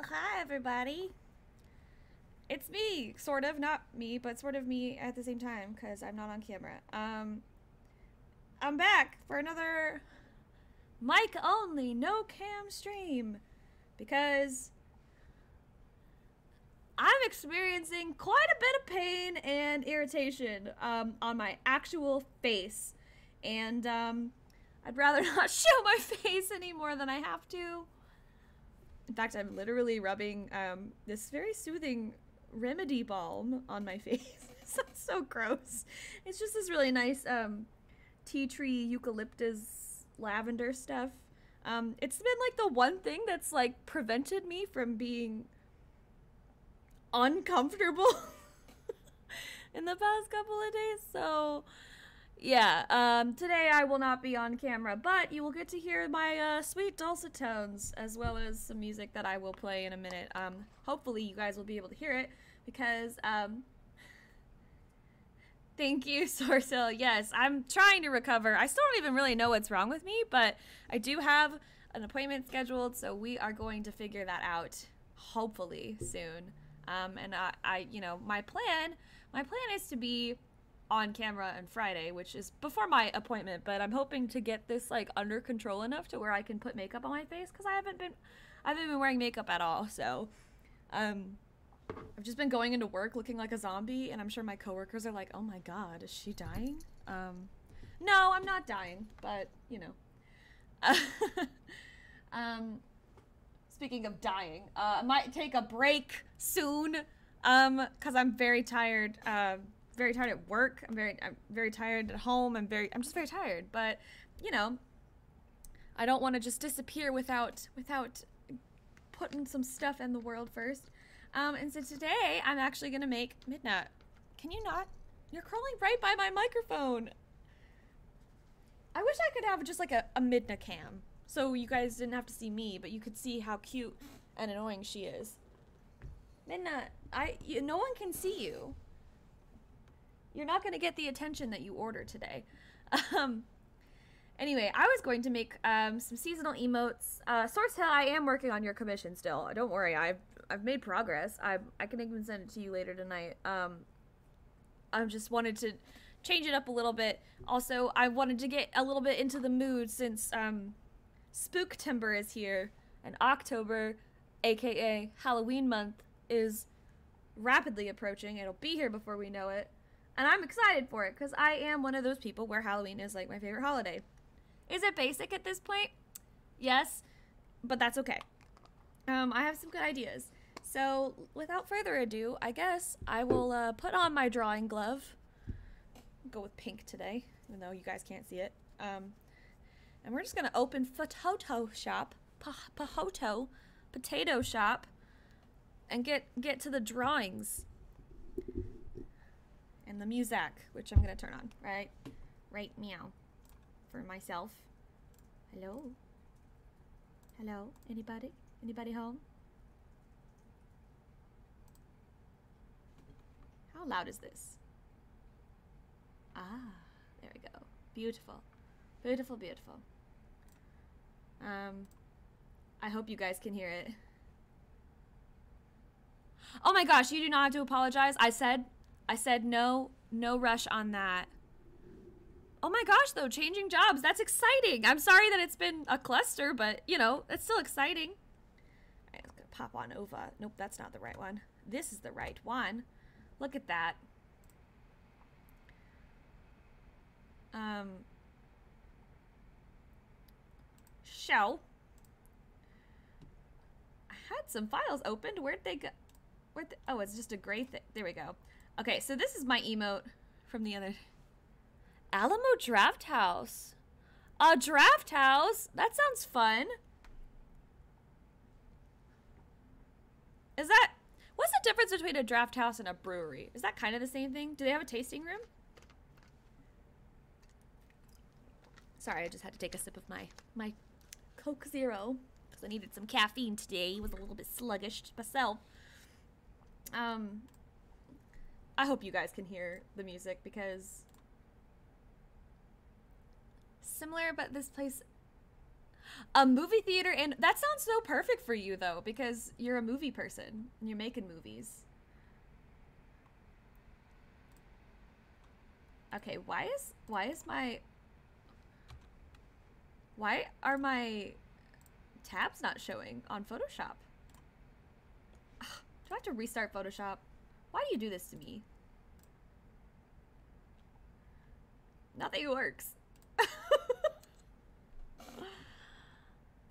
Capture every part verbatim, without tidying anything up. Well, hi everybody. It's me, sort of, not me, but sort of me at the same time, because I'm not on camera. Um, I'm back for another mic only, no cam stream, because I'm experiencing quite a bit of pain and irritation um, on my actual face, and um, I'd rather not show my face any more than I have to. In fact, I'm literally rubbing um, this very soothing remedy balm on my face. It sounds so gross. It's just this really nice um, tea tree, eucalyptus, lavender stuff. Um, it's been like the one thing that's like prevented me from being uncomfortable in the past couple of days. So yeah, um, today I will not be on camera, but you will get to hear my uh, sweet dulcet tones, as well as some music that I will play in a minute. Um, hopefully you guys will be able to hear it, because, um, thank you, Sorcel. Yes, I'm trying to recover. I still don't even really know what's wrong with me, but I do have an appointment scheduled, so we are going to figure that out, hopefully, soon. Um, and I, I, you know, my plan, my plan is to be on camera on Friday, which is before my appointment, but I'm hoping to get this like under control enough to where I can put makeup on my face, because I haven't been I haven't been wearing makeup at all. So um I've just been going into work looking like a zombie, and I'm sure my coworkers are like, oh my god, is she dying? Um no, I'm not dying, but you know. um speaking of dying, uh I might take a break soon, um because I'm very tired. um Very tired at work. I'm very, I'm very tired at home. I'm very, I'm just very tired. But you know, I don't want to just disappear without, without putting some stuff in the world first. Um, and so today, I'm actually gonna make Midna. Can you not? You're crawling right by my microphone. I wish I could have just like a, a Midna cam, so you guys didn't have to see me, but you could see how cute and annoying she is. Midna, I, you, no one can see you. You're not going to get the attention that you order today. Um, anyway, I was going to make um, some seasonal emotes. Uh, Sorcel, I am working on your commission still. Don't worry, I've I've made progress. I I can even send it to you later tonight. Um, I just wanted to change it up a little bit. Also, I wanted to get a little bit into the mood, since um, Spooktember is here, and October, aka Halloween month, is rapidly approaching. It'll be here before we know it. And I'm excited for it, because I am one of those people where Halloween is like my favorite holiday. Is it basic at this point? Yes, but that's okay. Um, I have some good ideas. So without further ado, I guess I will uh, put on my drawing glove. I'll go with pink today, even though you guys can't see it. Um, and we're just gonna open Phototo Shop, Pahoto, Potato Shop, and get get to the drawings. And the music, which I'm gonna turn on, right? Right meow. For myself. Hello? Hello? Anybody? Anybody home? How loud is this? Ah, there we go. Beautiful. Beautiful, beautiful. Um, I hope you guys can hear it. Oh my gosh, you do not have to apologize. I said... I said no, no rush on that. Oh my gosh, though, changing jobs, that's exciting. I'm sorry that it's been a cluster, but you know, it's still exciting. All right, let's go pop on over. Nope, that's not the right one. This is the right one. Look at that. Um, so, I had some files opened. Where'd they go? Where'd they, oh, it's just a gray thing. There we go. Okay, so this is my emote from the other. Alamo Draft House. A draft house? That sounds fun. Is that, what's the difference between a draft house and a brewery? Is that kind of the same thing? Do they have a tasting room? Sorry, I just had to take a sip of my, my Coke Zero, because I needed some caffeine today. I was a little bit sluggish myself. Um... I hope you guys can hear the music, because similar, but this place. A movie theater, and that sounds so perfect for you though, because you're a movie person and you're making movies. Okay, why is why is my why are my tabs not showing on Photoshop? Ugh, do I have to restart Photoshop? Why do you do this to me? Nothing works.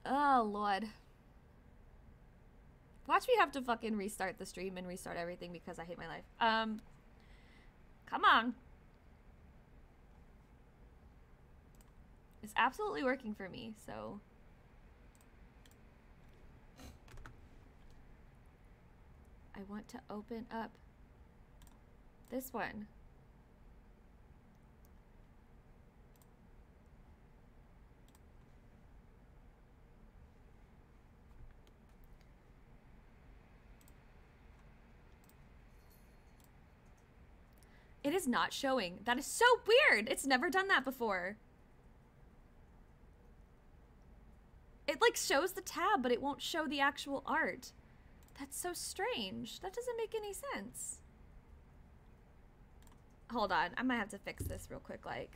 Oh Lord. Watch me have to fucking restart the stream and restart everything because I hate my life. Um, come on. It's absolutely working for me, so. I want to open up this one. It is not showing. That is so weird. It's never done that before. It like shows the tab, but it won't show the actual art. That's so strange. That doesn't make any sense. Hold on, I might have to fix this real quick, like.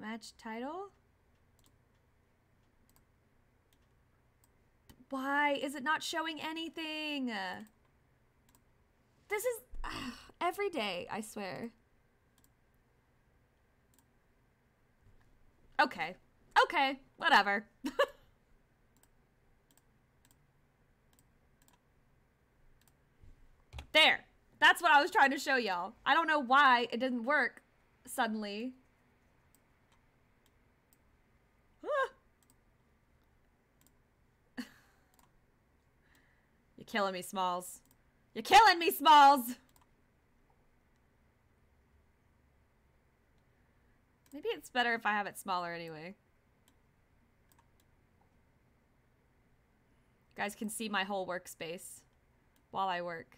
Match title? Why is it not showing anything? This is ugh, every day, I swear. Okay. Okay, whatever. There. That's what I was trying to show y'all. I don't know why it didn't work suddenly. You're killing me, Smalls. You're killing me, Smalls! Maybe it's better if I have it smaller anyway. You guys can see my whole workspace while I work.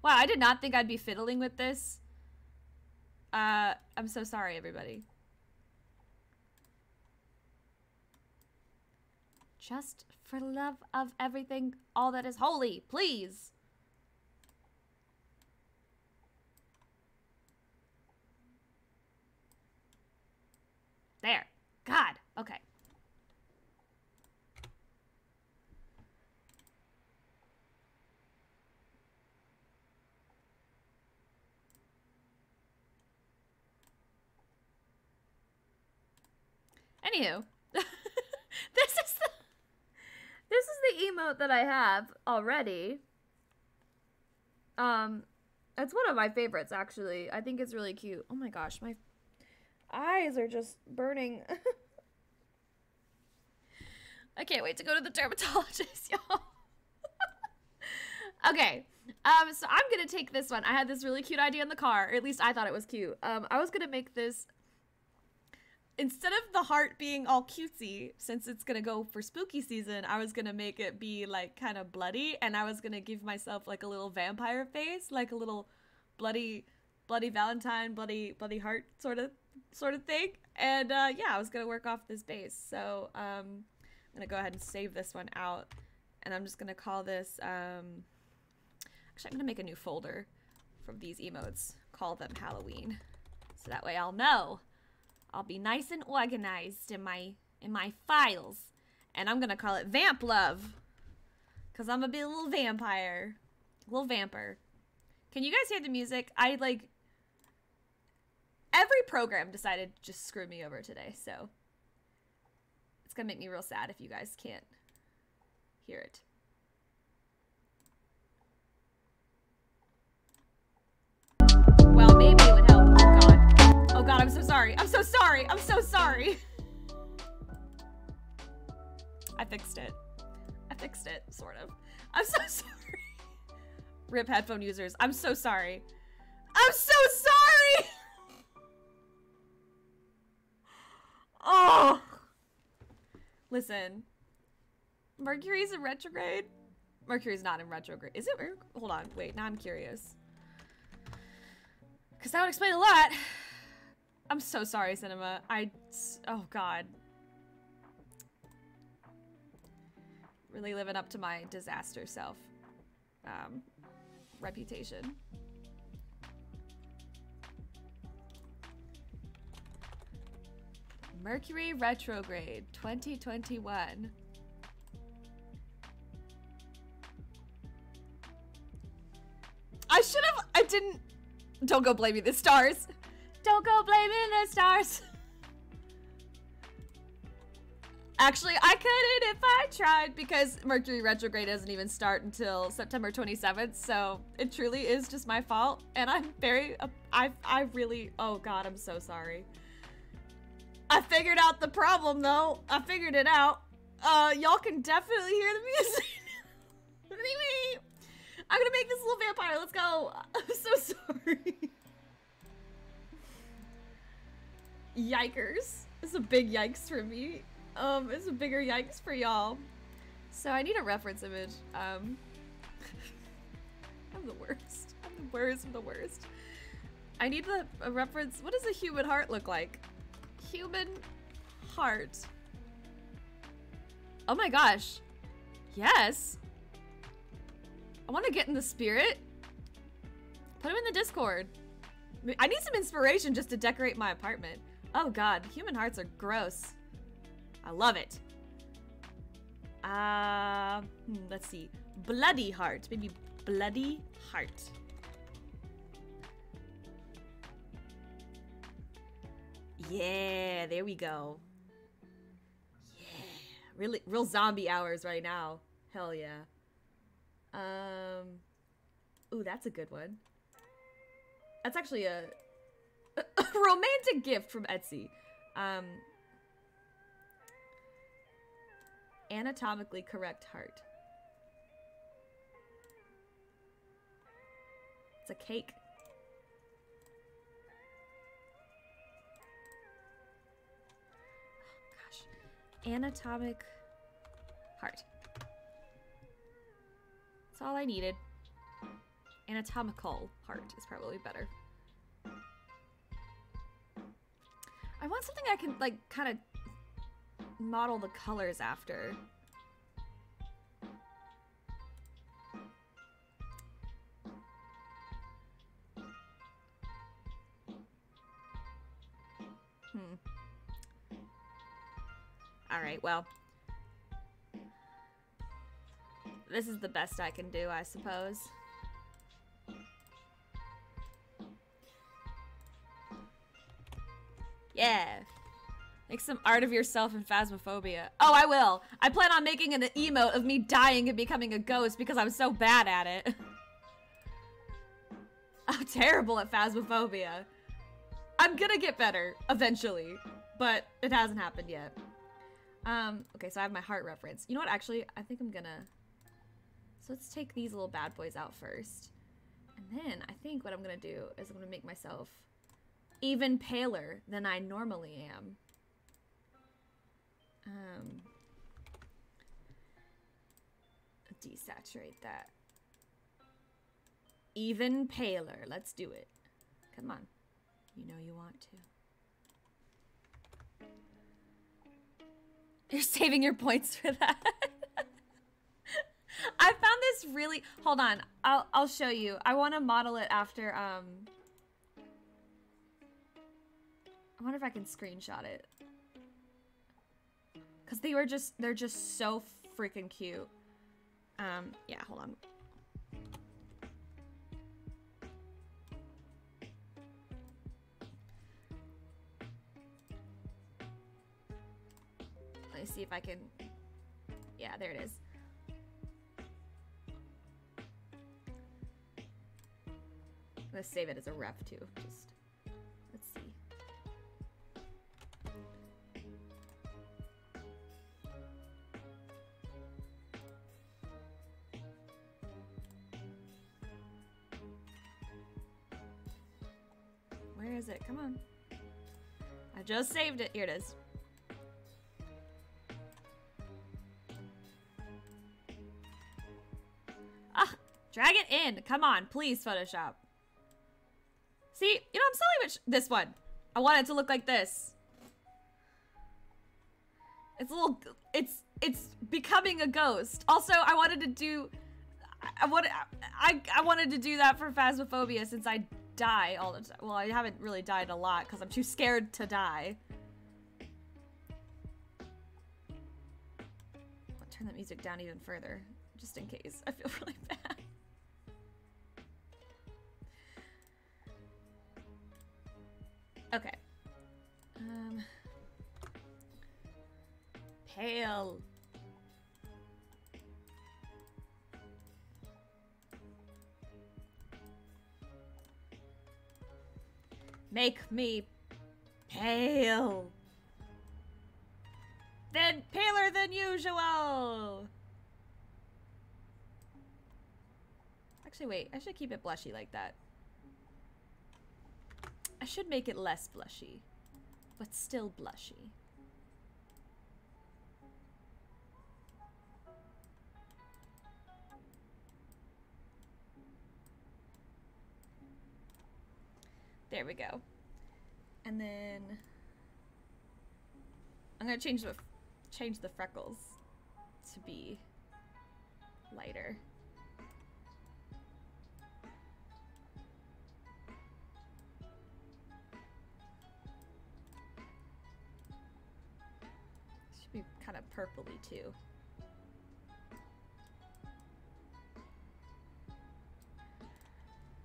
Wow, I did not think I'd be fiddling with this. Uh, I'm so sorry, everybody. Just for love of everything, all that is holy, please. There. God. Okay. Anywho, this is the this is the emote that I have already. Um, it's one of my favorites actually. I think it's really cute. Oh my gosh, my eyes are just burning. I can't wait to go to the dermatologist, y'all. Okay, um, so I'm gonna take this one. I had this really cute idea in the car, or at least I thought it was cute. Um, I was gonna make this. Instead of the heart being all cutesy, since it's gonna go for spooky season, I was gonna make it be like kind of bloody, and I was gonna give myself like a little vampire face, like a little bloody, bloody Valentine, bloody, bloody heart sort of, sort of thing. And uh, yeah, I was gonna work off this base. So um, I'm gonna go ahead and save this one out, and I'm just gonna call this. Um... Actually, I'm gonna make a new folder from these emotes. Call them Halloween, so that way I'll know. I'll be nice and organized in my in my files, and I'm gonna call it Vamp Love, cause I'm gonna be a little vampire, a little vamper. Can you guys hear the music? I like every program decided to just screw me over today, so it's gonna make me real sad if you guys can't hear it. Well, maybe it would help. Oh God, I'm so sorry. I'm so sorry. I'm so sorry. I fixed it. I fixed it, sort of. I'm so sorry. Rip headphone users. I'm so sorry. I'm so sorry! Oh! Listen. Mercury's in retrograde? Mercury's not in retrograde. Is it? Hold on. Wait, now I'm curious. Because that would explain a lot. I'm so sorry, Cinema. I... Oh, God. Really living up to my disaster self. Um, reputation. Mercury retrograde twenty twenty-one. I should have... I didn't... Don't go blaming the stars. Don't go blaming the stars. Actually, I couldn't if I tried, because Mercury retrograde doesn't even start until September twenty-seventh, so it truly is just my fault, and I'm very, uh, I, I really, oh God, I'm so sorry. I figured out the problem, though. I figured it out. Uh, y'all can definitely hear the music. Anyway, I'm gonna make this little vampire. Let's go. I'm so sorry. Yikers. It's a big yikes for me. Um, it's a bigger yikes for y'all. So I need a reference image. Um, I'm the worst. I'm the worst. I'm the worst. I need the, a reference. What does a human heart look like? Human heart. Oh my gosh. Yes. I want to get in the spirit. Put him in the Discord. I need some inspiration just to decorate my apartment. Oh God, human hearts are gross. I love it. Uh, hmm, let's see. Bloody heart. Maybe bloody heart. Yeah, there we go. Yeah. Really, real zombie hours right now. Hell yeah. Um, ooh, that's a good one. That's actually a, a romantic gift from Etsy. Um... Anatomically correct heart. It's a cake. Oh gosh. Anatomic heart. That's all I needed. Anatomical heart is probably better. I want something I can like kind of model the colors after. Hmm. All right, well. This is the best I can do, I suppose. Yeah. Make some art of yourself in Phasmophobia. Oh, I will. I plan on making an emote of me dying and becoming a ghost because I'm so bad at it. I'm terrible at Phasmophobia. I'm gonna get better eventually, but it hasn't happened yet. Um, okay, so I have my heart reference. You know what, actually, I think I'm gonna... So let's take these little bad boys out first. And then I think what I'm gonna do is I'm gonna make myself even paler than I normally am. Um, desaturate that. Even paler. Let's do it. Come on. You know you want to. You're saving your points for that. I found this really... Hold on. I'll, I'll show you. I want to model it after... Um... I wonder if I can screenshot it. Cause they were just, they're just so freaking cute. Um, yeah, hold on. Let me see if I can, yeah, there it is. I'm gonna save it as a ref too, just, let's see. Where is it? Come on. I just saved it. Here it is. Ah! Drag it in. Come on, please, Photoshop. See, you know, I'm selling which this one. I want it to look like this. It's a little, it's, it's becoming a ghost. Also, I wanted to do, I, I, wanted, I, I wanted to do that for Phasmophobia since I die all the time. Well, I haven't really died a lot because I'm too scared to die. I'll turn that music down even further, just in case. I feel really bad. Okay. Um... Pale. Make me pale. Then paler than usual. Actually, wait, I should keep it blushy like that. I should make it less blushy, but still blushy. There we go. And then I'm gonna change the change the freckles to be lighter. Should be kind of purpley too.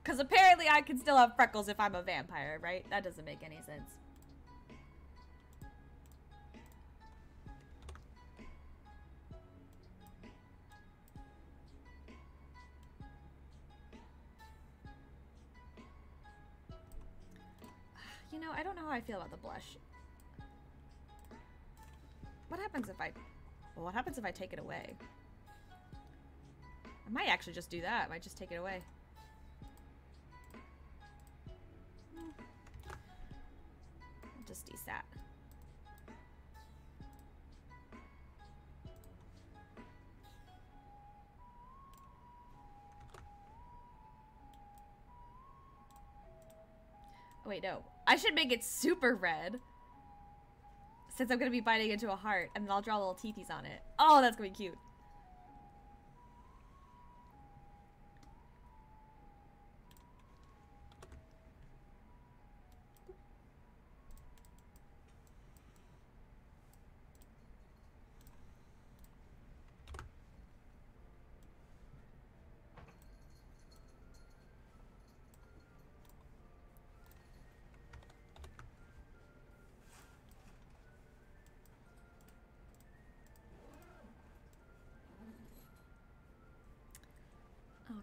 Because apparently I can still have freckles if I'm a vampire, right? That doesn't make any sense. You know, I don't know how I feel about the blush. What happens if I... Well, what happens if I take it away? I might actually just do that. I might just take it away. Just desat. Oh wait, no. I should make it super red. Since I'm gonna be biting into a heart, and then I'll draw little teethies on it. Oh, that's gonna be cute.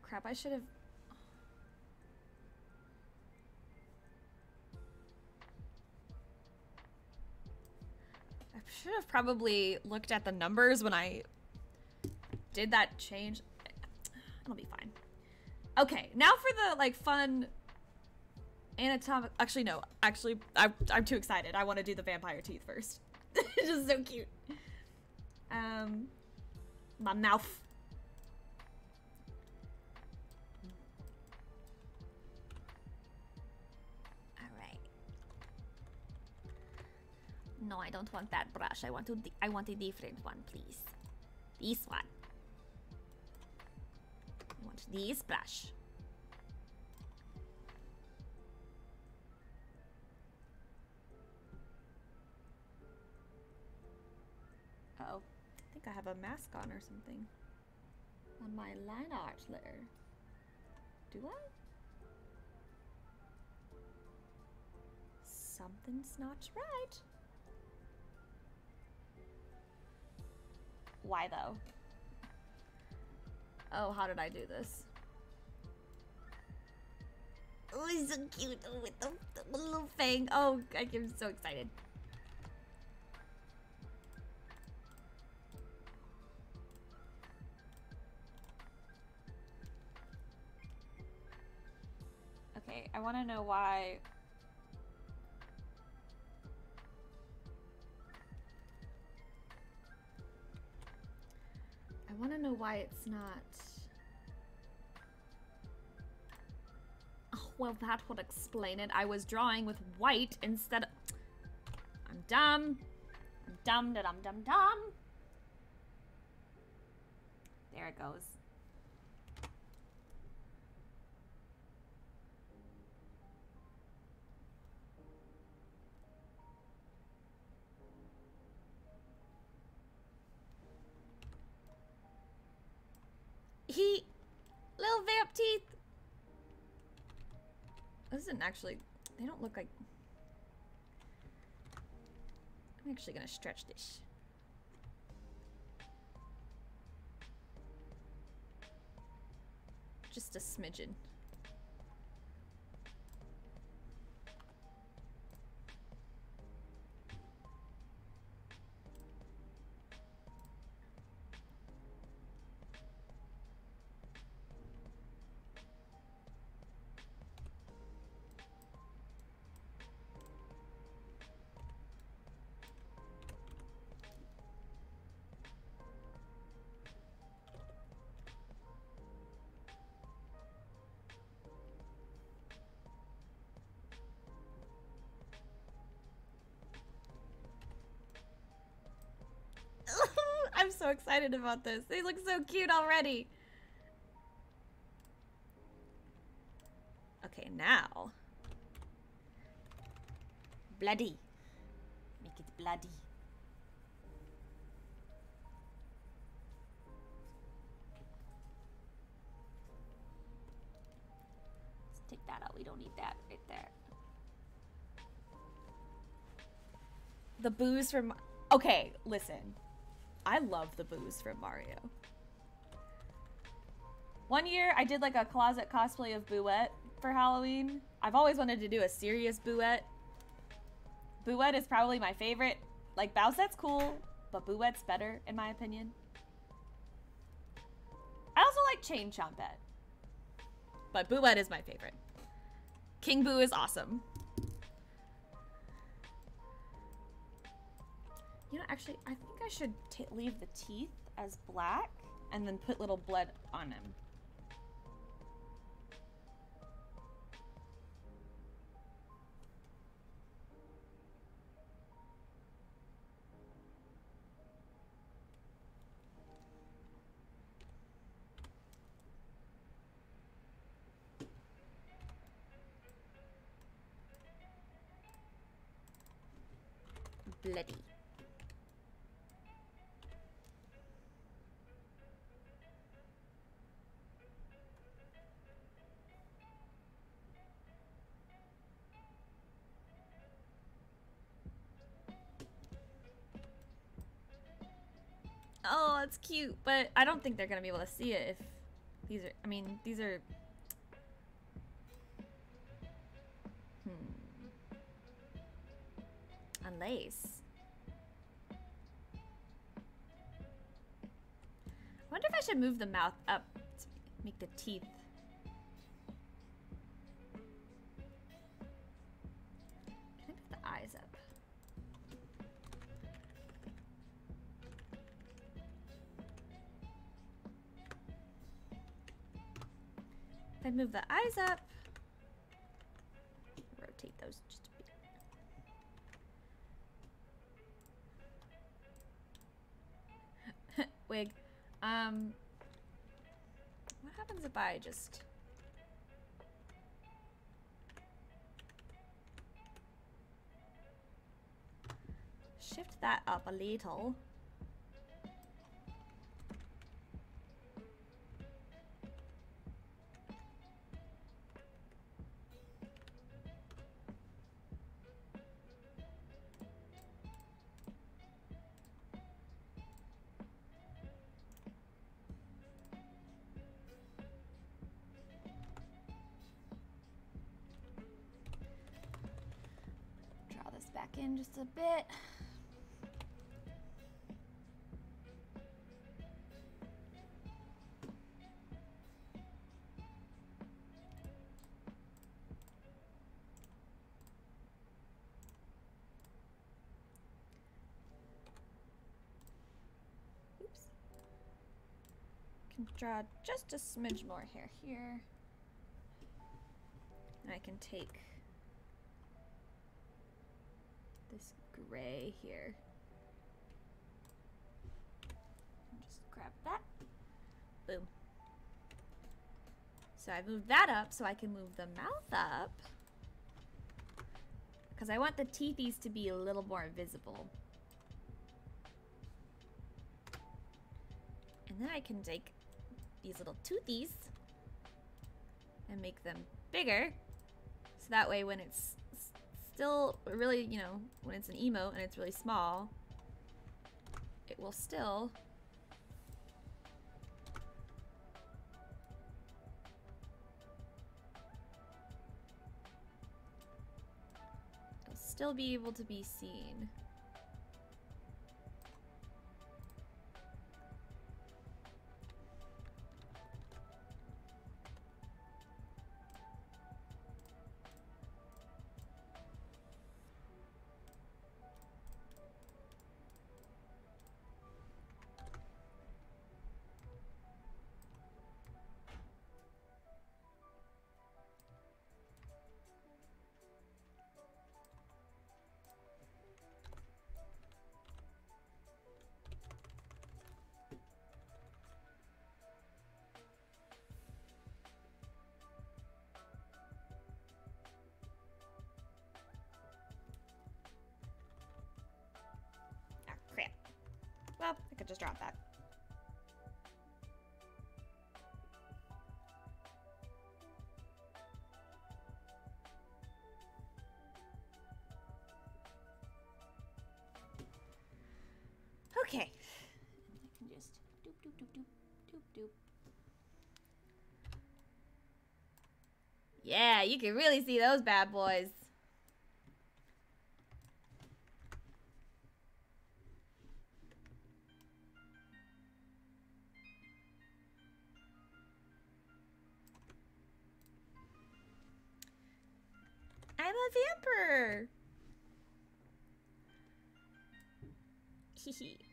Crap, I should have... I should have probably looked at the numbers when I did that change. It'll be fine. Okay, now for the, like, fun anatomic... Actually, no. Actually, I'm, I'm too excited. I want to do the vampire teeth first. It's just so cute. Um, my mouth. No, I don't want that brush. I want to. I want a different one, please. This one. I want this brush. Uh oh, I think I have a mask on or something. On my line art layer. Do I? Something's not right. Why though? Oh, how did I do this? Oh, he's so cute with the, the little fang. Oh, I'm so excited. Okay, I want to know why want to know why it's not... Oh, well, that would explain it. I was drawing with white instead of... I'm dumb. I'm dumb, da dum dum dum. There it goes. He, little vamp teeth. This isn't actually, they don't look like, I'm actually gonna stretch this. Just a smidgen. So excited about this. They look so cute already. Okay, now. Bloody. Make it bloody. Let's take that out. We don't need that right there. The booze from... Okay, listen. I love the booze from Mario. One year, I did like a closet cosplay of Booette for Halloween. I've always wanted to do a serious Booette. Booette is probably my favorite. Like, Bowsette's cool, but Booette's better, in my opinion. I also like Chain Chompette, but Booette is my favorite. King Boo is awesome. You know, actually, I think I should t leave the teeth as black and then put little blood on them. Bloody. Oh, that's cute, but I don't think they're gonna be able to see it if these are, I mean, these are, hmm, unlace. I wonder if I should move the mouth up to make the teeth. Can I put the eyes up? If I move the eyes up, rotate those just a bit. Wig. Um, what happens if I just... shift that up a little? In just a bit. Oops. draw just a smidge more hair here. And I can take this gray here. And just grab that. Boom. So I moved that up so I can move the mouth up. Because I want the teethies to be a little more visible. And then I can take these little toothies and make them bigger. So that way when it's still really, you know, when it's an emote and it's really small, it will still it'll still be able to be seen. Well, I could just drop that. Okay. I can just doop, doop, doop, doop, doop, doop. Yeah, you can really see those bad boys.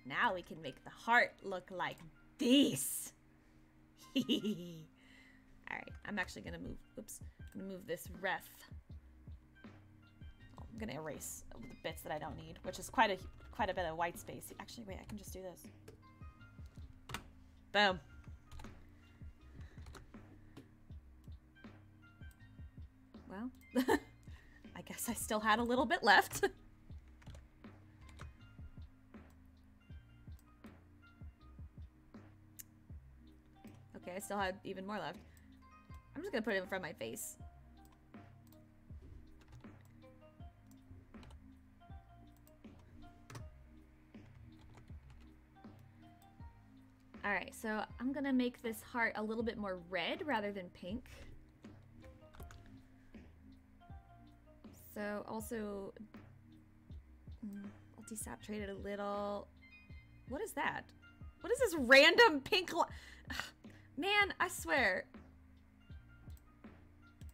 Now we can make the heart look like this. All right, I'm actually gonna move. Oops, I'm gonna move this ref. Oh, I'm gonna erase the bits that I don't need, which is quite a quite a bit of white space. Actually, wait, I can just do this. Boom. Well, I guess I still had a little bit left. I still had even more left. I'm just gonna put it in front of my face. Alright, so I'm gonna make this heart a little bit more red rather than pink. So also, I'll desaturate it a little. What is that? What is this random pink line? Man, I swear.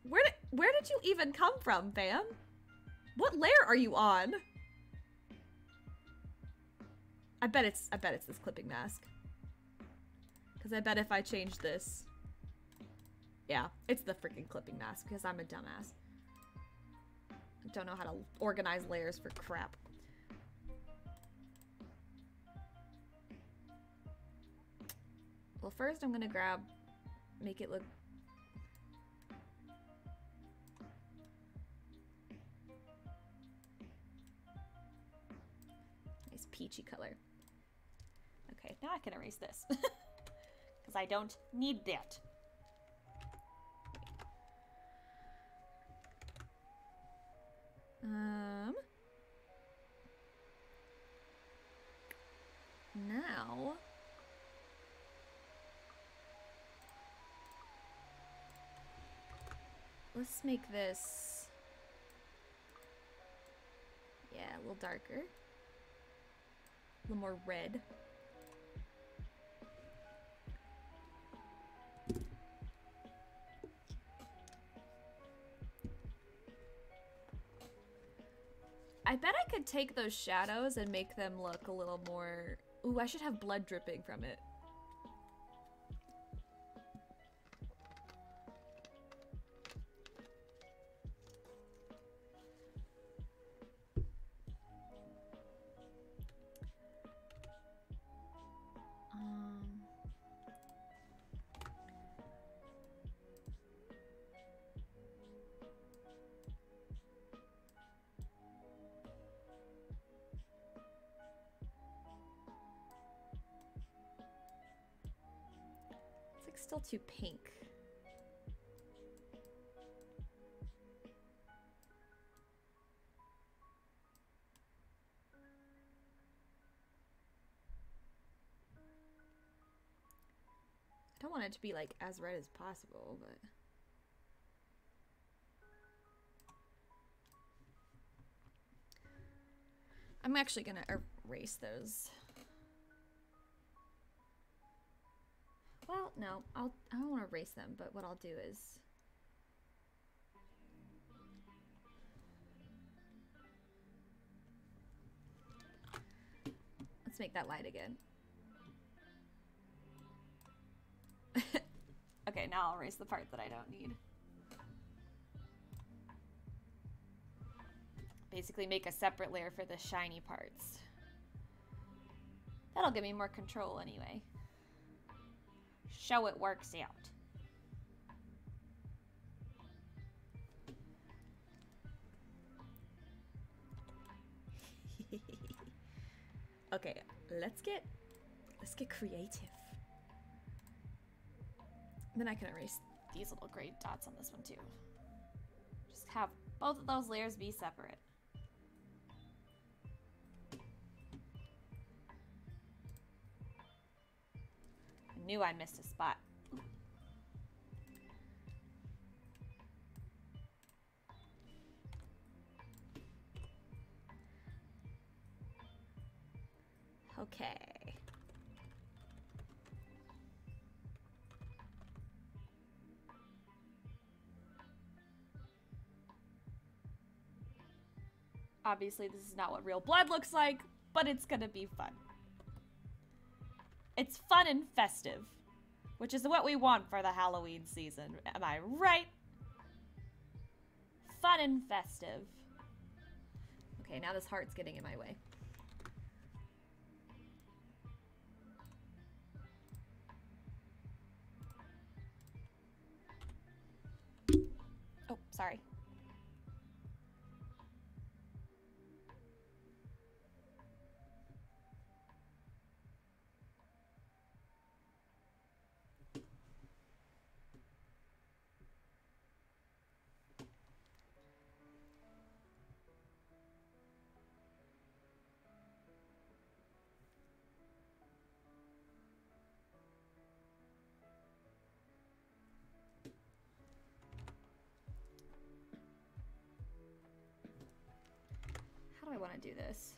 Where did, where did you even come from, fam? What layer are you on? I bet it's I bet it's this clipping mask. Cause I bet if I change this. Yeah, it's the freaking clipping mask because I'm a dumbass. I don't know how to organize layers for crap. Well, first I'm gonna grab, make it look. Nice peachy color. Okay, now I can erase this. Because I don't need that. Um. Now. Let's make this, yeah, a little darker, a little more red. I bet I could take those shadows and make them look a little more, ooh, I should have blood dripping from it. still too pink. I don't want it to be like as red as possible, but I'm actually gonna erase those. Well, no, I'll I don't want to erase them, but what I'll do is let's make that light again. Okay, now I'll erase the part that I don't need. Basically make a separate layer for the shiny parts. That'll give me more control anyway. Show it works out. Okay, let's get let's get creative. Then I can erase these little gray dots on this one too. Just have both of those layers be separate. I knew I missed a spot. Ooh. Okay. Obviously, this is not what real blood looks like, but it's gonna be fun. It's fun and festive, which is what we want for the Halloween season. Am I right? Fun and festive. Okay, now this heart's getting in my way. Oh, sorry. I want to do this.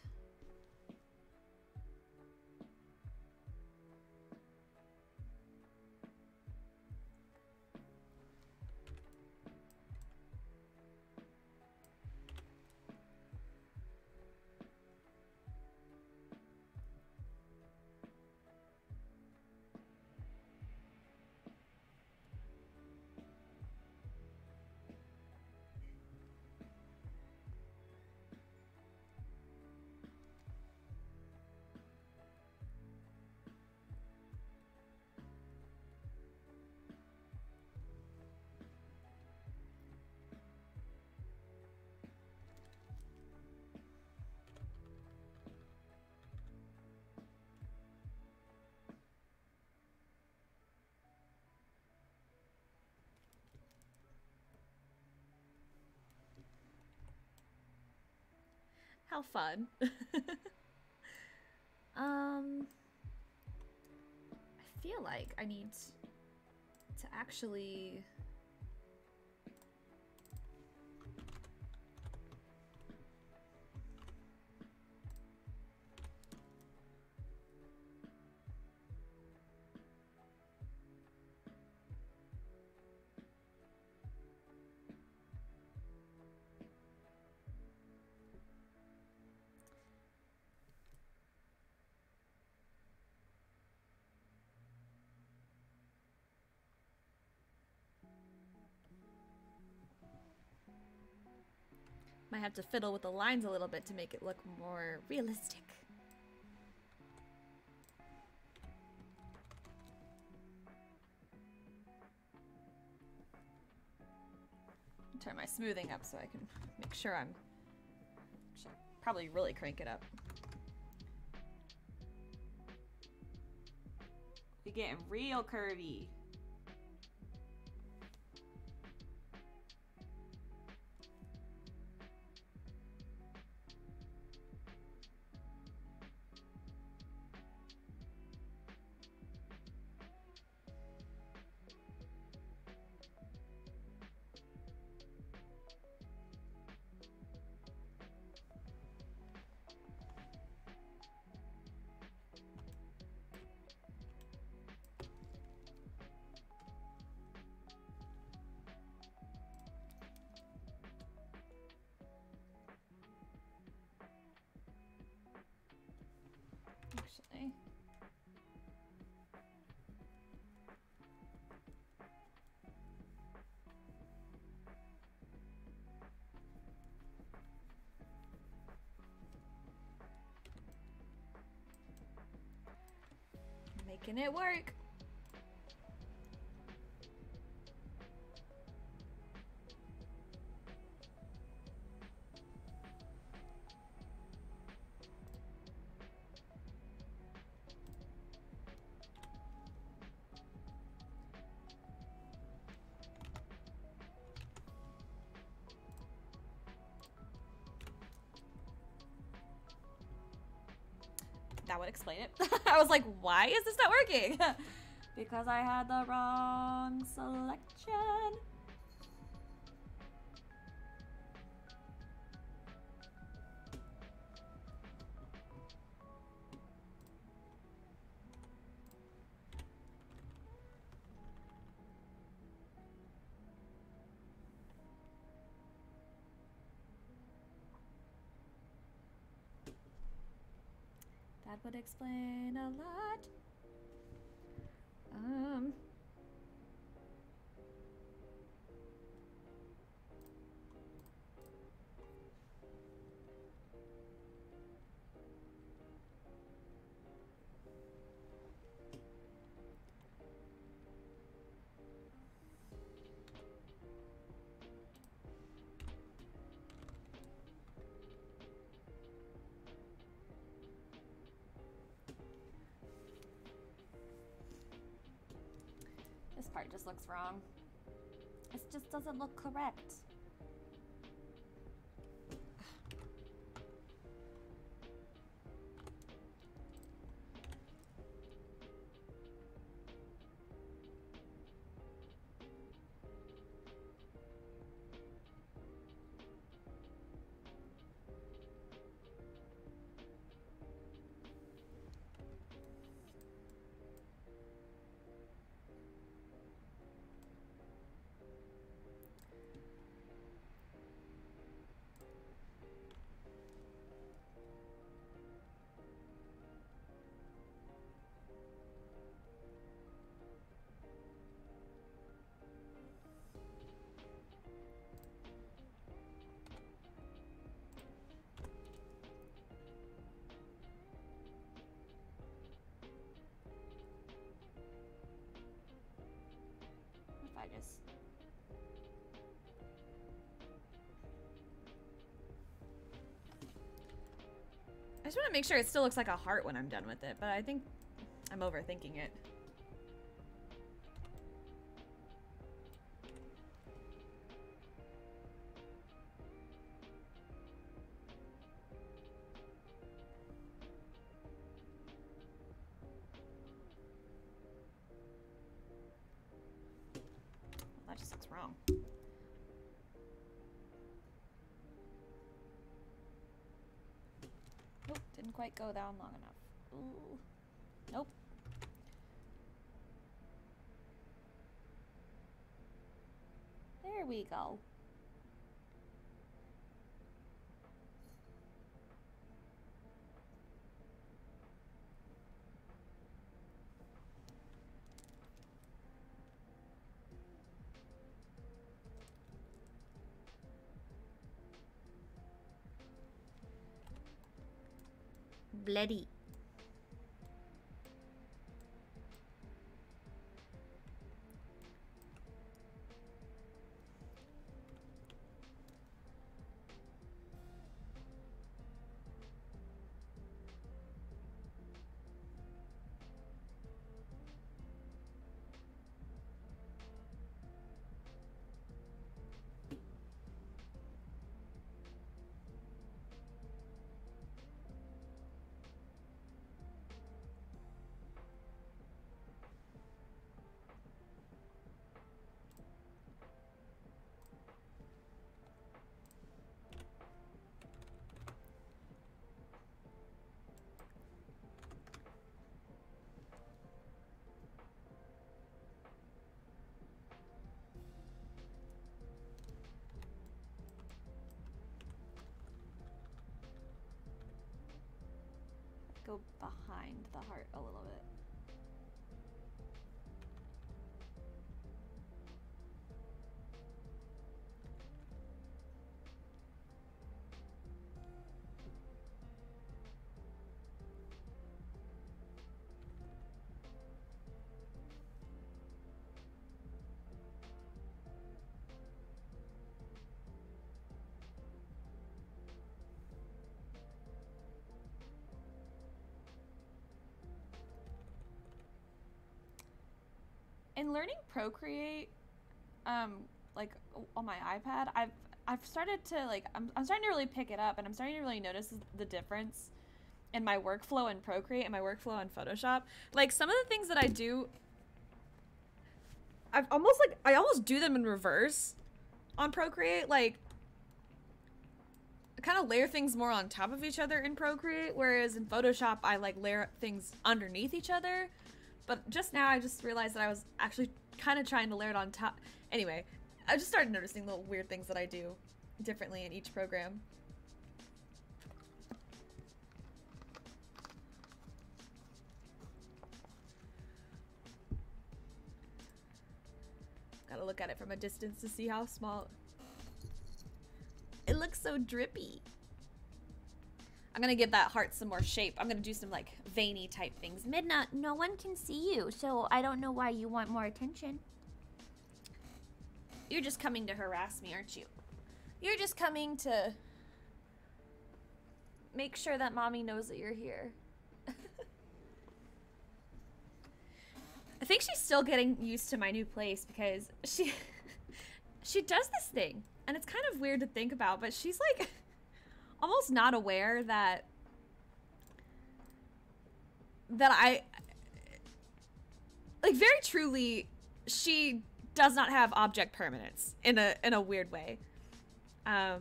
How fun. um, I feel like I need to actually I have to fiddle with the lines a little bit to make it look more realistic. Turn my smoothing up so I can make sure I'm should probably really crank it up. You're getting real curvy. Making it work. That would explain it. I was like, why is this not working? Because I had the wrong selection. Would explain a lot. Um. Part just looks wrong. It just doesn't look correct. Just I just want to make sure it still looks like a heart when I'm done with it, but I think I'm overthinking it. Quite go down long enough. Ooh. Nope. There we go. Bloody. Go behind the heart a little bit. in learning Procreate, um, like on my iPad, I've I've started to like I'm I'm starting to really pick it up, and I'm starting to really notice the difference in my workflow in Procreate and my workflow in Photoshop. Like some of the things that I do, I've almost like I almost do them in reverse on Procreate, like I kind of layer things more on top of each other in Procreate, whereas in Photoshop I like layer things underneath each other. But just now I just realized that I was actually kind of trying to layer it on top. Anyway, I just started noticing little weird things that I do differently in each program. Gotta look at it from a distance to see how small. It looks so drippy. I'm gonna give that heart some more shape. I'm gonna do some like veiny type things. Midna, no one can see you, so I don't know why you want more attention. You're just coming to harass me, aren't you? You're just coming to make sure that mommy knows that you're here. I think she's still getting used to my new place because she she does this thing, and it's kind of weird to think about, but she's like almost not aware that that I like very truly she does not have object permanence in a in a weird way. Um,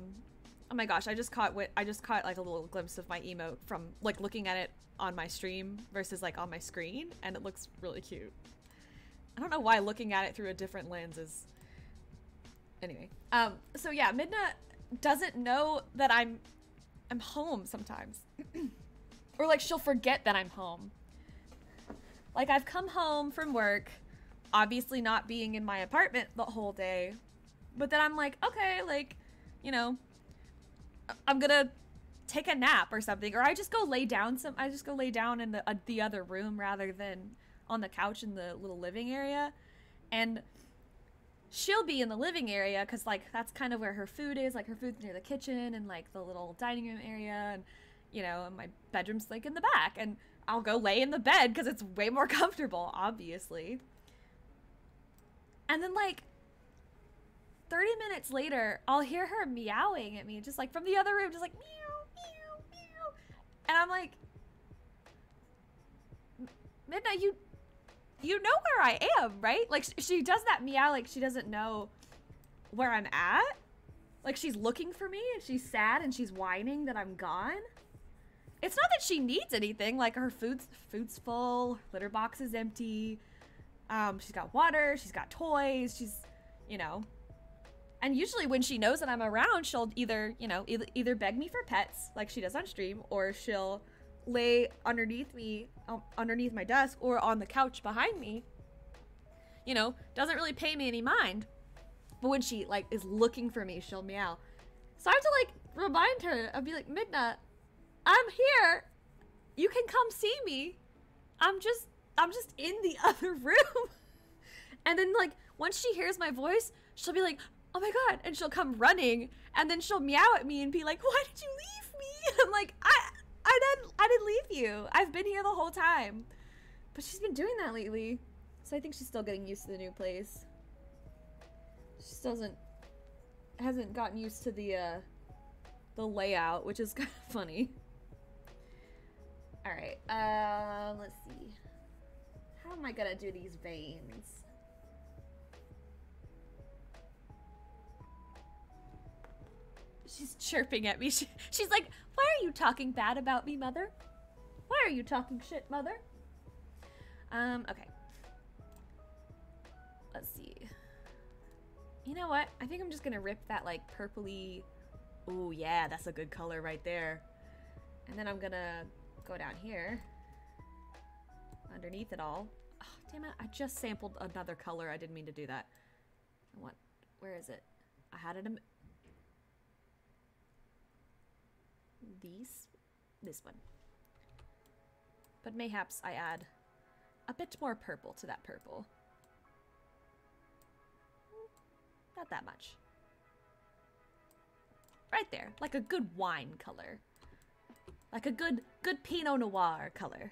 oh my gosh, I just caught what I just caught like a little glimpse of my emote from like looking at it on my stream versus like on my screen, and it looks really cute. I don't know why looking at it through a different lens is. Anyway, um, so yeah, Midna doesn't know that I'm I'm home sometimes, or like she'll forget that I'm home. Like I've come home from work, obviously not being in my apartment the whole day, but then I'm like, okay, like, you know, I'm gonna take a nap or something, or I just go lay down some. I just go lay down in the uh, the other room rather than on the couch in the little living area, and she'll be in the living area because like that's kind of where her food is. Like her food's near the kitchen and like the little dining room area, and you know, and my bedroom's like in the back, and I'll go lay in the bed because it's way more comfortable, obviously. And then like thirty minutes later, I'll hear her meowing at me just like from the other room, just like meow, meow, meow. And I'm like, Midna, you you know where I am, right? Like she does that meow like she doesn't know where I'm at. Like she's looking for me and she's sad and she's whining that I'm gone. It's not that she needs anything, like her food's food's full, litter box is empty. Um, she's got water, she's got toys, she's, you know. And usually when she knows that I'm around, she'll either, you know, e either beg me for pets, like she does on stream, or she'll lay underneath me, um, underneath my desk, or on the couch behind me. You know, doesn't really pay me any mind. But when she, like, is looking for me, she'll meow. So I have to, like, remind her. I'll be like, Midna, I'm here. You can come see me. I'm just... I'm just in the other room. And then like, once she hears my voice, she'll be like, oh my God. And she'll come running and then she'll meow at me and be like, why did you leave me? And I'm like, I, I didn't, I didn't leave you. I've been here the whole time. But she's been doing that lately. So I think she's still getting used to the new place. She still doesn't, hasn't gotten used to the, uh, the layout, which is kind of funny. All right. Um, uh, let's see. How am I gonna do these veins? She's chirping at me. She, she's like, why are you talking bad about me, mother? Why are you talking shit, mother? Um, okay. Let's see. You know what? I think I'm just gonna rip that like purpley. Ooh, yeah, that's a good color right there. And then I'm gonna go down here. Underneath it all. Oh, damn it. I just sampled another color. I didn't mean to do that. I want, where is it? I had it. These, this one. But mayhaps I add a bit more purple to that purple. Not that much. Right there. Like a good wine color. Like a good, good Pinot Noir color.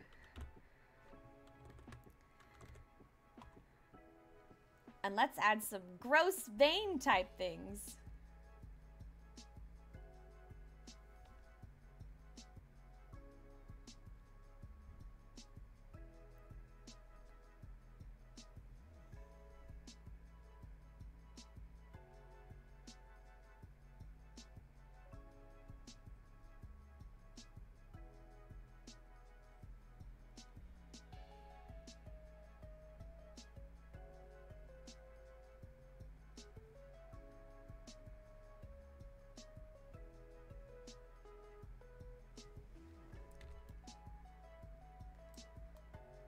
And let's add some gross vein type things.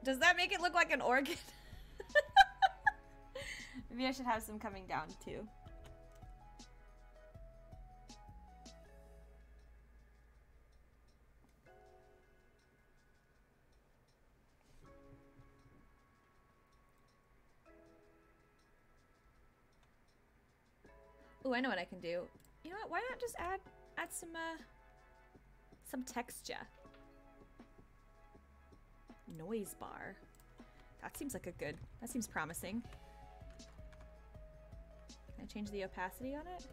Does that make it look like an organ? Maybe I should have some coming down too. Ooh, I know what I can do. You know what? Why not just add add some uh some texture? Noise bar. That seems like a good, that seems promising. Can I change the opacity on it?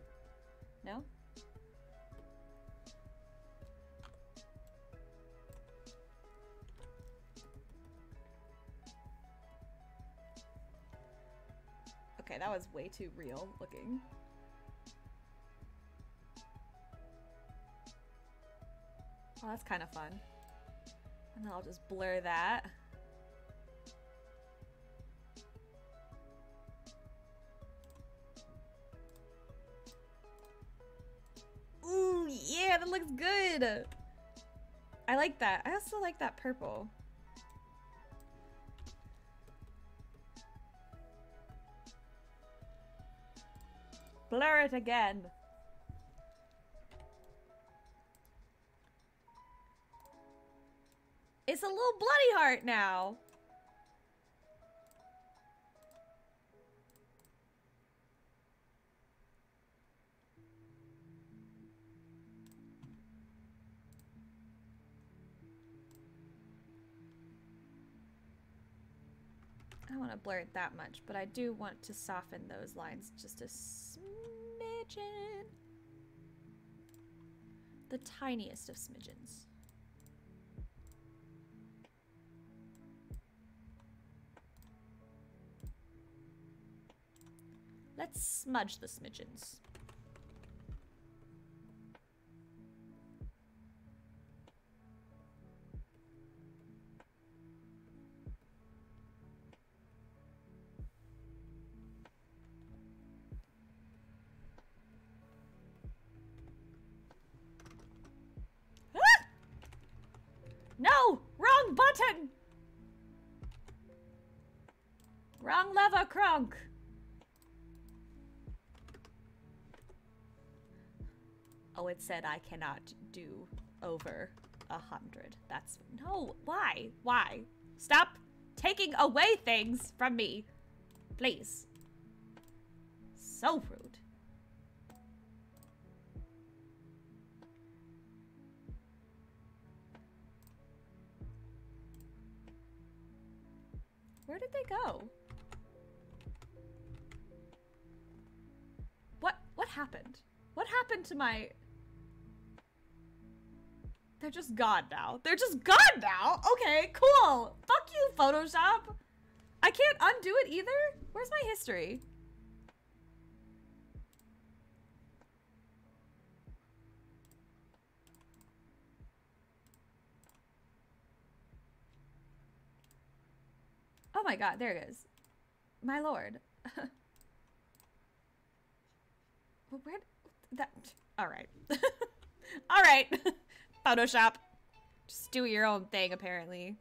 No? Okay, that was way too real looking. Oh, that's kind of fun. And then I'll just blur that. Ooh, yeah, that looks good. I like that. I also like that purple. Blur it again. It's a little bloody heart now. I don't want to blur it that much, but I do want to soften those lines just a smidgen. The tiniest of smidgens. Let's smudge the smidgens. Ah! No! Wrong button! Wrong lever, Kronk! Oh, it said I cannot do over a hundred. That's no. Why? Why? Stop taking away things from me, please. So rude. Where did they go? What? What happened? What happened to my? They're just gone now. They're just gone now. Okay, cool. Fuck you, Photoshop. I can't undo it either. Where's my history? Oh my god, there it is. My lord. Well, where that? All right. All right. Photoshop. Just do your own thing, apparently.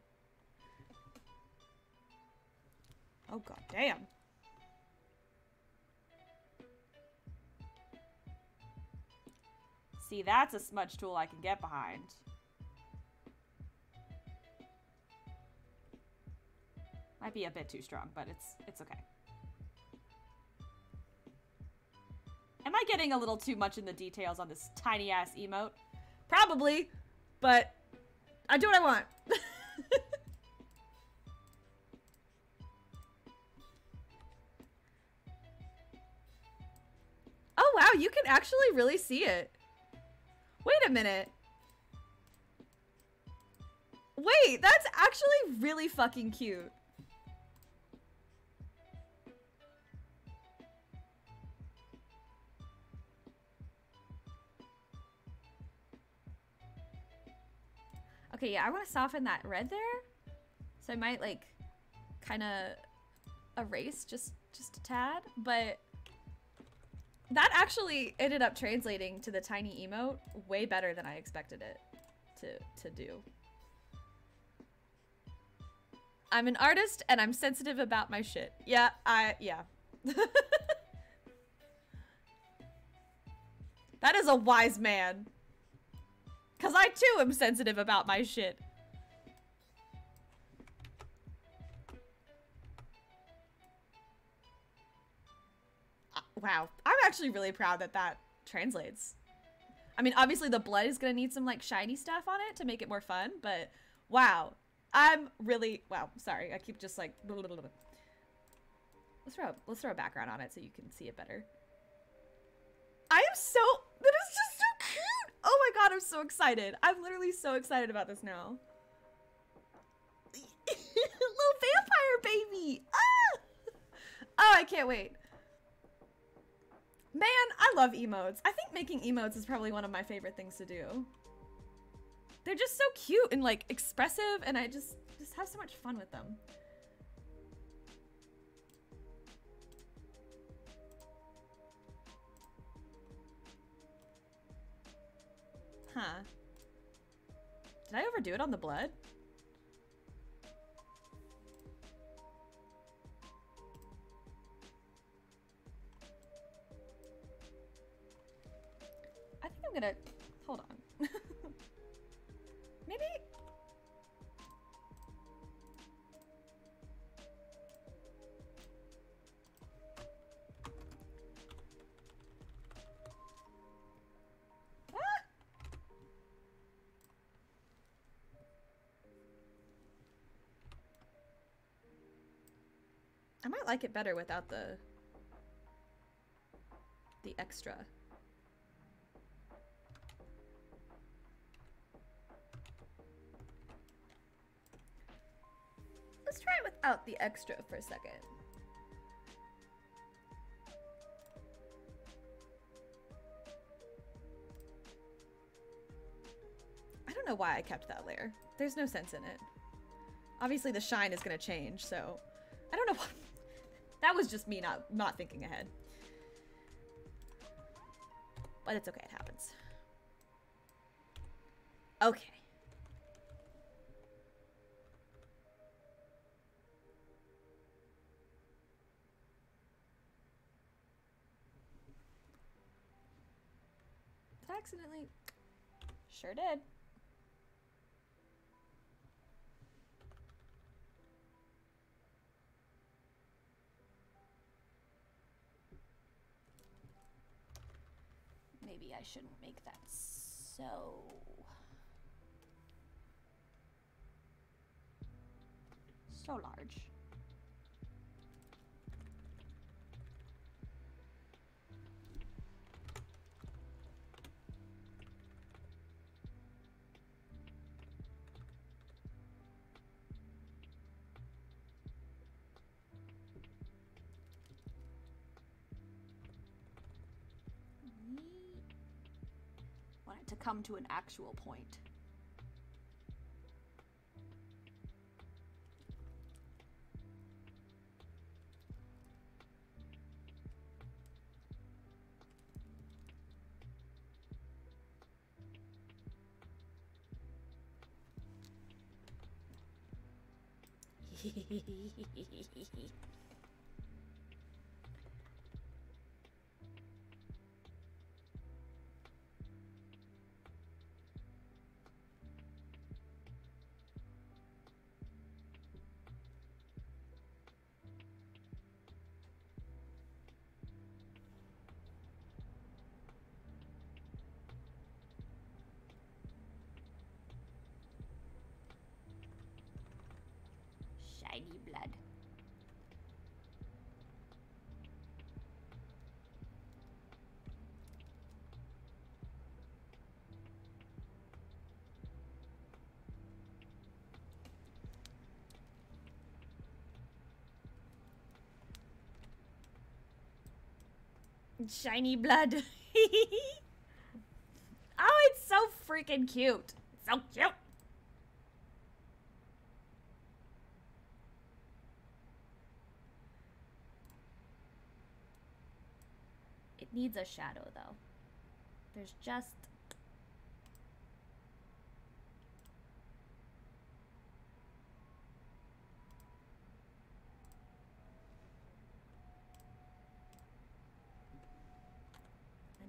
Oh, god damn. See, that's a smudge tool I can get behind. Might be a bit too strong, but it's it's okay. Am I getting a little too much in the details on this tiny-ass emote? Probably, but I do what I want. you can actually really see it. Wait a minute. Wait, that's actually really fucking cute. Okay, yeah, I want to soften that red there. So I might like kind of erase just just a tad, but that actually ended up translating to the tiny emote way better than I expected it to, to do. I'm an artist and I'm sensitive about my shit. Yeah, I, yeah. That is a wise man. 'Cause I too am sensitive about my shit. Wow, I'm actually really proud that that translates. I mean, obviously the blood is gonna need some like shiny stuff on it to make it more fun, but wow, I'm really, wow, sorry, I keep just like, blah, blah, blah, blah. Let's throw, let's throw a background on it so you can see it better. I am so, that is just so cute! Oh my god, I'm so excited. I'm literally so excited about this now. Little vampire baby! Ah! Oh, I can't wait. Man, I love emotes. I think making emotes is probably one of my favorite things to do. They're just so cute and like expressive, and I just just have so much fun with them. Huh. Did I overdo it on the blood? I'm gonna hold on. Maybe ah! I might like it better without the the extra. Let's try it without the extra for a second. I don't know why I kept that layer. There's no sense in it. Obviously the shine is gonna change, so I don't know why. That was just me not, not thinking ahead. But it's okay, it happens. Okay. Accidentally. Sure did. Maybe I shouldn't make that so. So large. To come to an actual point. Shiny blood. Shiny blood. Oh, it's so freaking cute. So cute. It needs a shadow, though. There's just...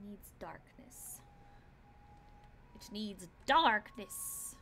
needs darkness. It needs darkness.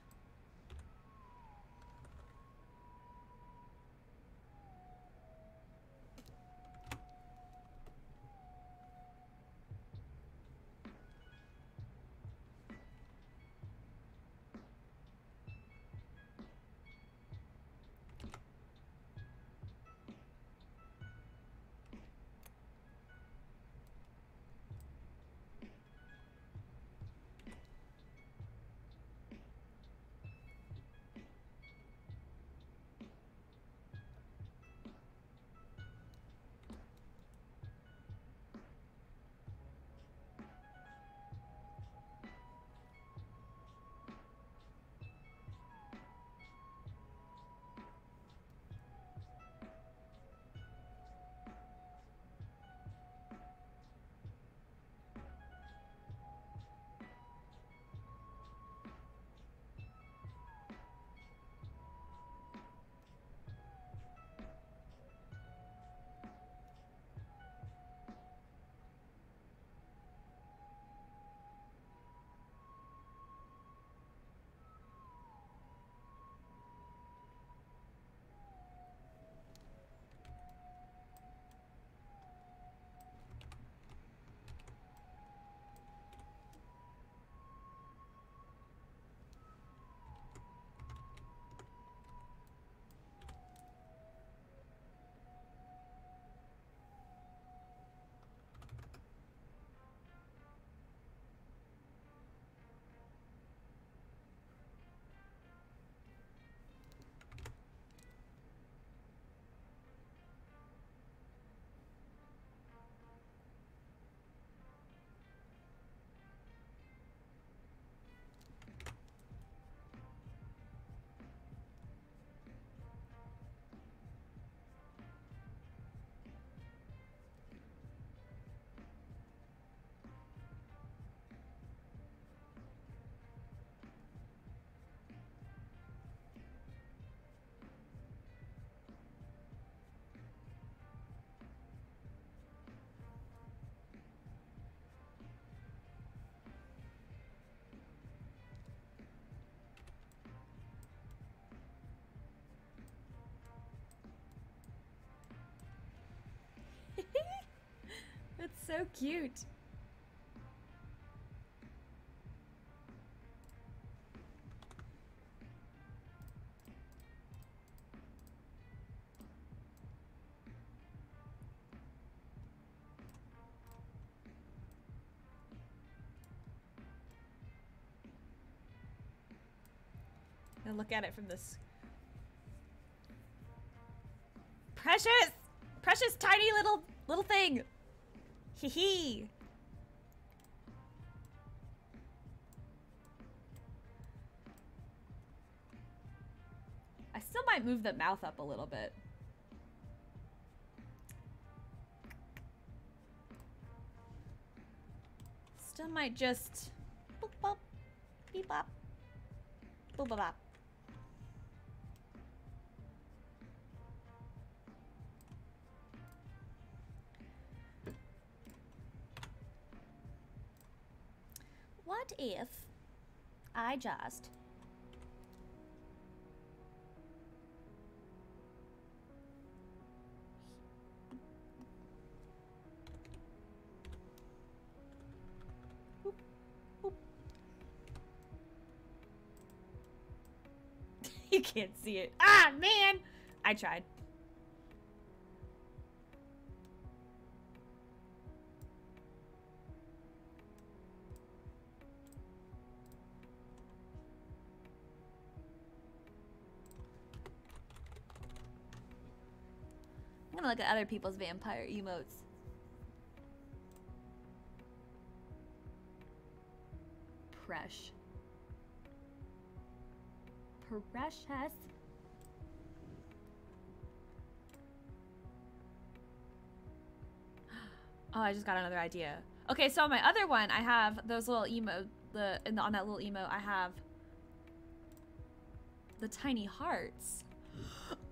That's so cute. Now look at it from this. Precious! Precious tiny little little thing! Hee hee! I still might move the mouth up a little bit. Still might just boop bop, beep bop, boop bop bop. What if I just whoop, whoop. You can't see it. Ah, man! I tried. Look at other people's vampire emotes. Paresh. Precious. Oh, I just got another idea. Okay, so on my other one, I have those little emo, the, in the on that little emo, I have the tiny hearts.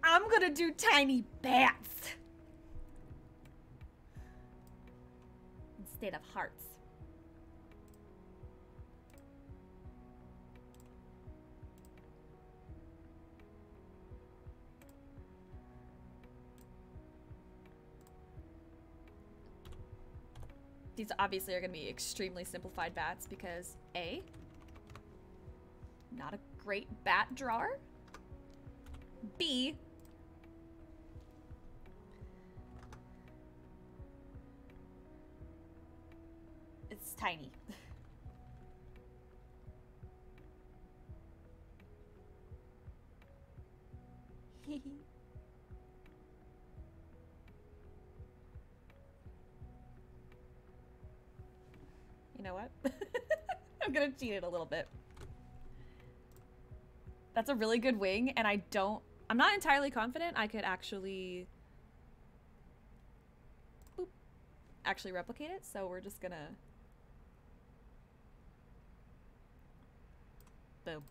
I'm gonna do tiny bats instead of hearts. These obviously are going to be extremely simplified bats because A, not a great bat drawer. B, it's tiny. You know what? I'm gonna cheat it a little bit. That's a really good wing, and I don't... I'm not entirely confident I could actually... Boop, actually replicate it, so we're just gonna... Boom.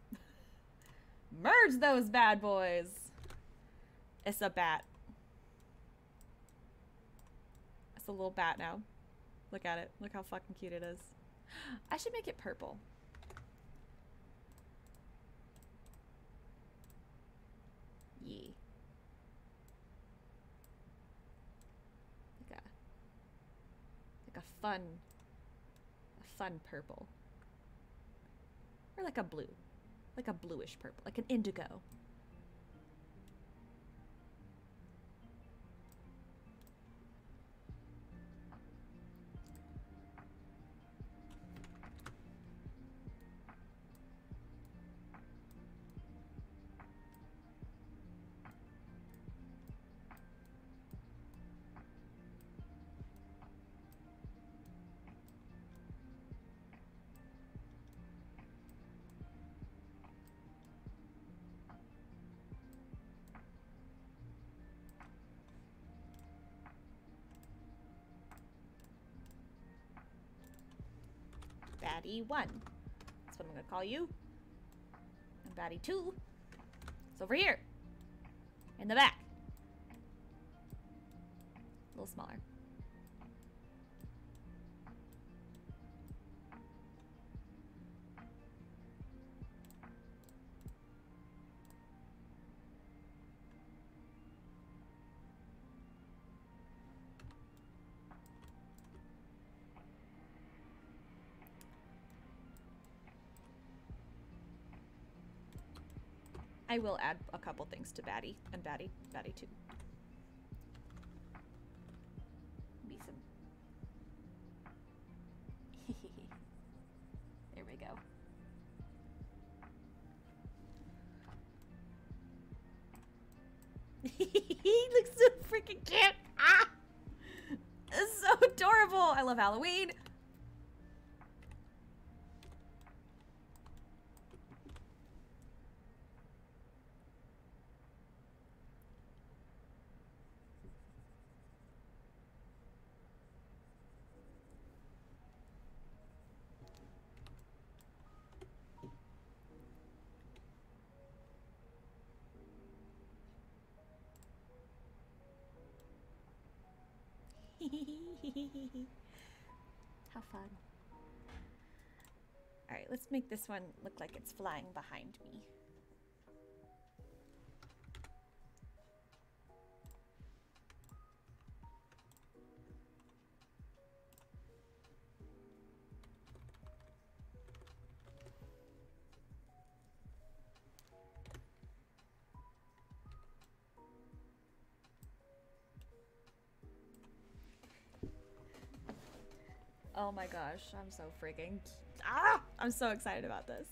Merge those bad boys! It's a bat. It's a little bat now. Look at it. Look how fucking cute it is. I should make it purple. Yee. Like a, like a fun, a fun purple. Or like a blue, like a bluish purple, like an indigo. Batty one. That's what I'm gonna call you. And Batty two. It's over here. In the back. A little smaller. I will add a couple things to Batty and Batty, Batty too. Be some. There we go. He looks so freaking cute. Ah, it's so adorable. I love Halloween. How fun. Alright, let's make this one look like it's flying behind me. Oh my gosh, I'm so freaking... Ah! I'm so excited about this.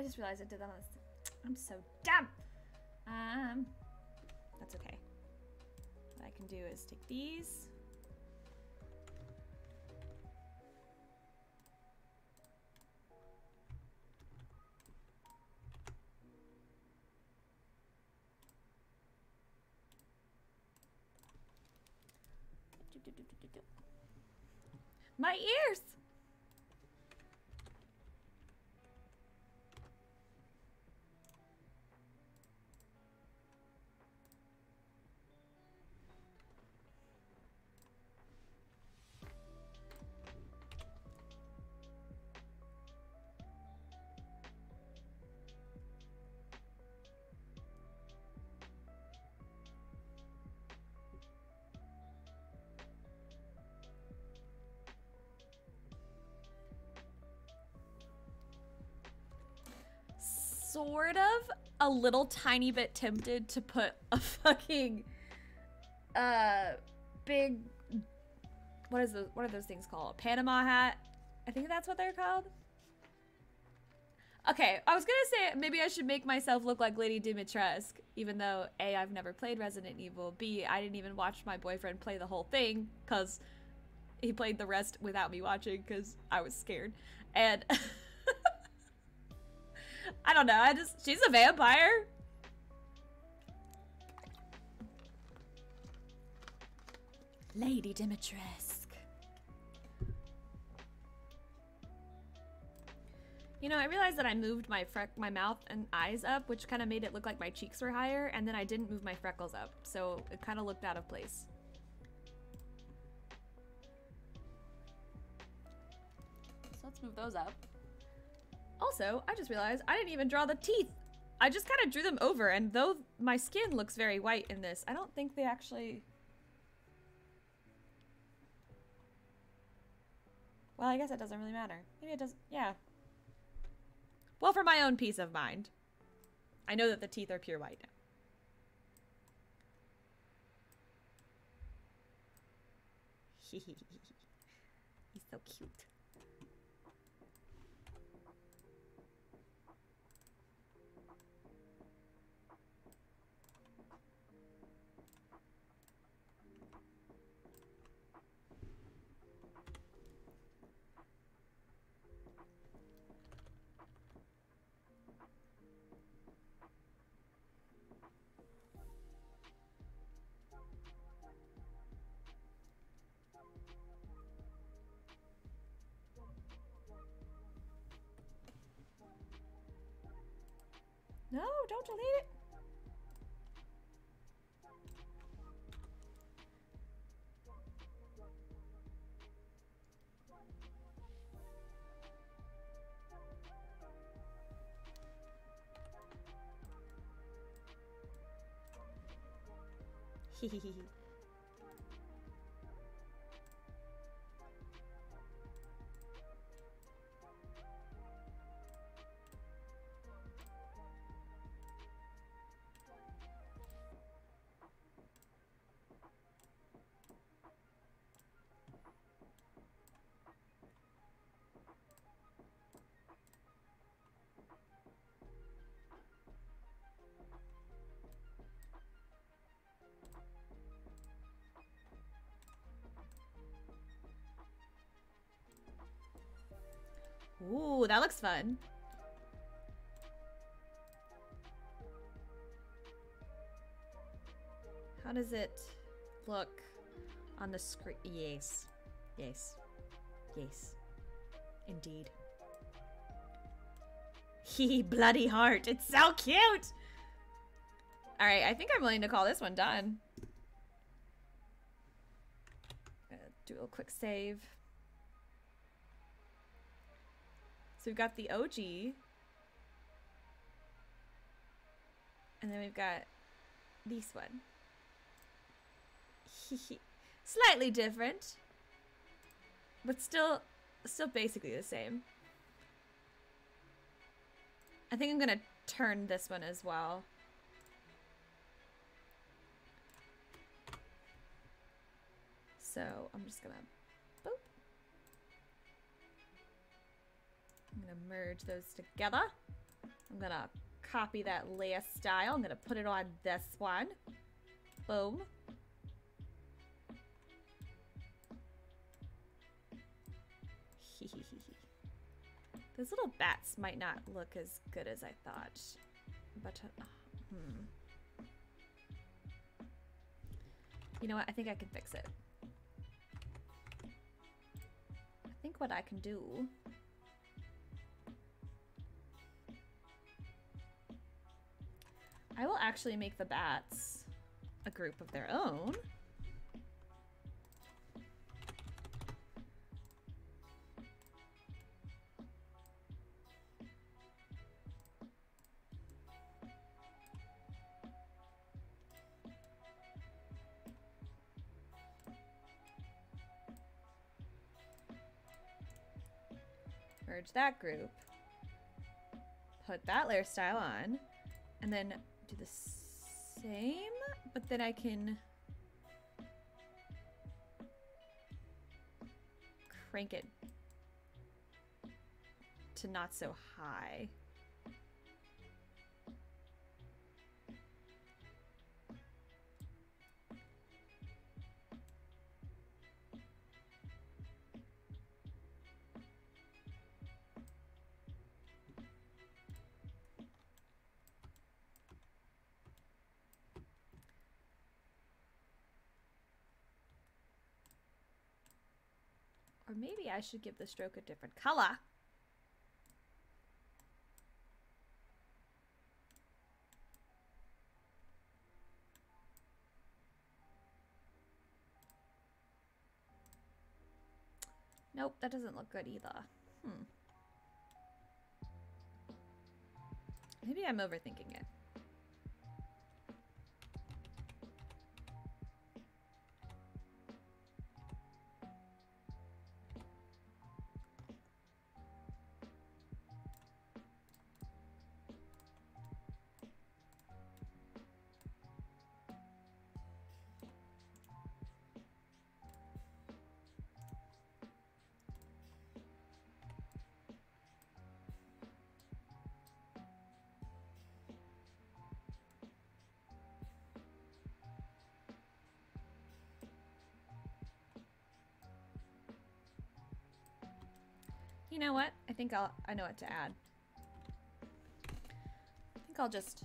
I just realized I did that on this. I'm so dumb. Um, that's okay. What I can do is take these. My ears! Sort of a little tiny bit tempted to put a fucking uh big, what is those, what are those things called? A Panama hat? I think that's what they're called. Okay, I was gonna say maybe I should make myself look like Lady Dimitrescu, even though A, I've never played Resident Evil, B, I didn't even watch my boyfriend play the whole thing because he played the rest without me watching because I was scared, and I don't know, I just, she's a vampire. Lady Dimitrescu. You know, I realized that I moved my freck my mouth and eyes up, which kind of made it look like my cheeks were higher, and then I didn't move my freckles up, so it kind of looked out of place. So let's move those up. Also, I just realized I didn't even draw the teeth. I just kind of drew them over, and though my skin looks very white in this, I don't think they actually... Well, I guess it doesn't really matter. Maybe it doesn't, yeah. Well, for my own peace of mind, I know that the teeth are pure white now. He's so cute. No, don't delete it. Hehehe. Ooh, that looks fun. How does it look on the screen? Yes. Yes. Yes. Indeed. Hee, bloody heart. It's so cute! Alright, I think I'm willing to call this one done. Do a little quick save. So we've got the O G, and then we've got this one. Slightly different, but still, still basically the same. I think I'm gonna turn this one as well. So I'm just gonna. I'm gonna merge those together. I'm gonna copy that last style. I'm gonna put it on this one. Boom. Those little bats might not look as good as I thought, but uh, hmm. You know what? I think I can fix it. I think what I can do. I will actually make the bats a group of their own. Merge that group, put that layer style on, and then do the same, but then I can crank it to not so high. Or maybe I should give the stroke a different color. Nope, that doesn't look good either. Hmm. Maybe I'm overthinking it. You know what? I think I'll, I know what to add. I think I'll just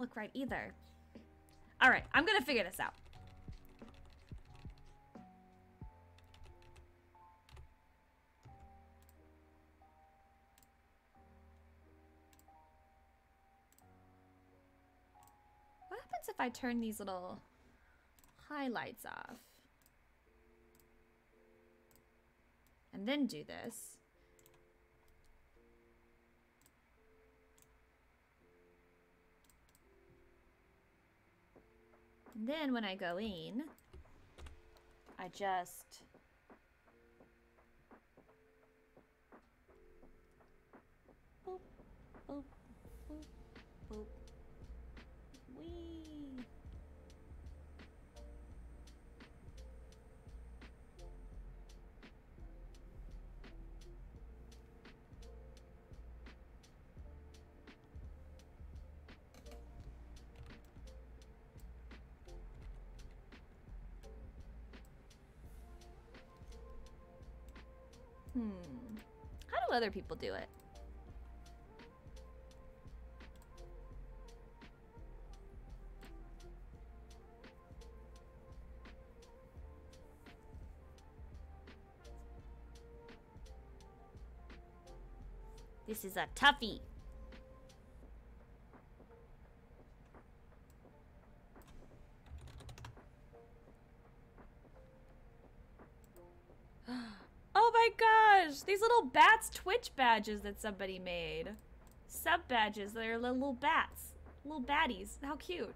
look right either. All right, I'm gonna figure this out. What happens if I turn these little highlights off? And then do this. And then when I go in, I just boop, boop, boop, boop. Wee. Hmm. How do other people do it? This is a toughie. These little bats Twitch badges that somebody made. sub badges. They're little bats, little baddies. How cute.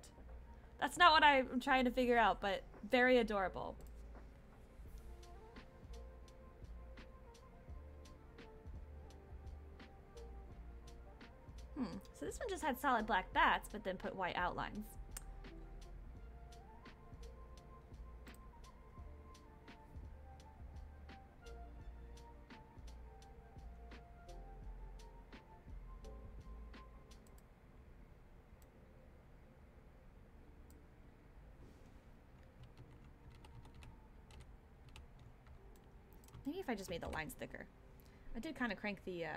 That's not what I'm trying to figure out, but very adorable. Hmm. So this one just had solid black bats, but then put white outlines. Maybe if I just made the lines thicker. I did kind of crank the uh,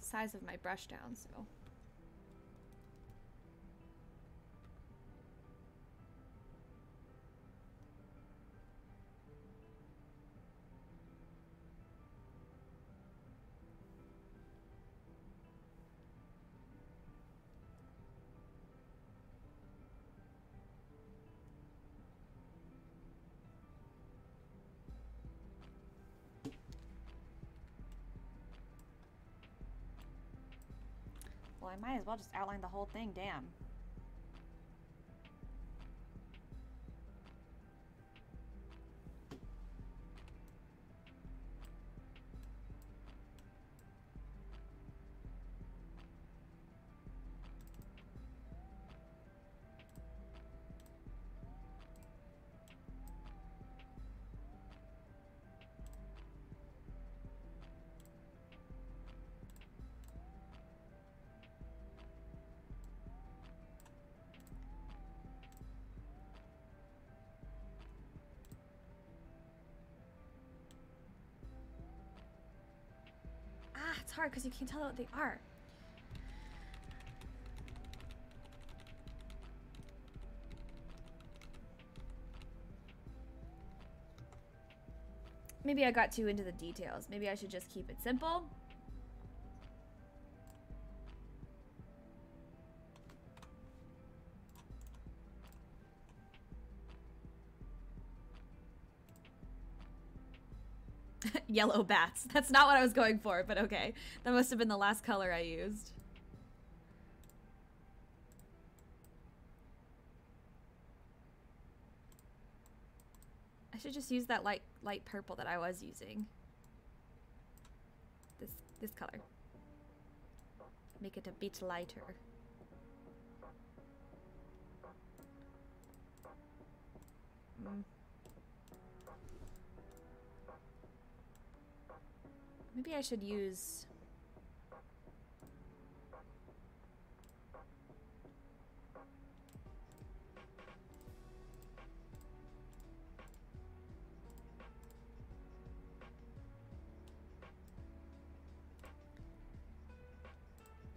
size of my brush down, so. Well, I might as well just outline the whole thing, damn. It's hard because you can't tell what they are. Maybe I got too into the details. Maybe I should just keep it simple. Yellow bats. That's not what I was going for, but okay. That must have been the last color I used. I should just use that light light purple that I was using. This this color. Make it a bit lighter. Mm. Maybe I should use...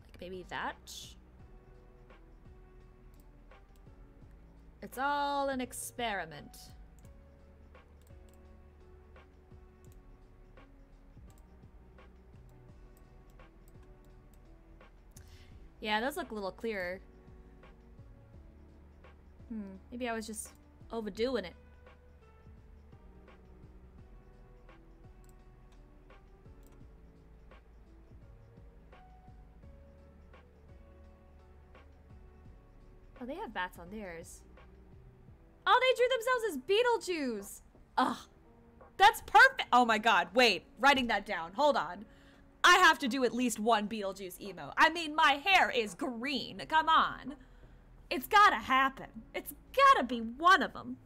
like maybe that? It's all an experiment. Yeah, those look a little clearer. Hmm, maybe I was just overdoing it. Oh, they have bats on theirs. Oh, they drew themselves as Beetlejuice! Ugh, that's perfect! Oh my god, wait, writing that down, hold on. I have to do at least one Beetlejuice emo. I mean, my hair is green. Come on. It's gotta happen. It's gotta be one of them.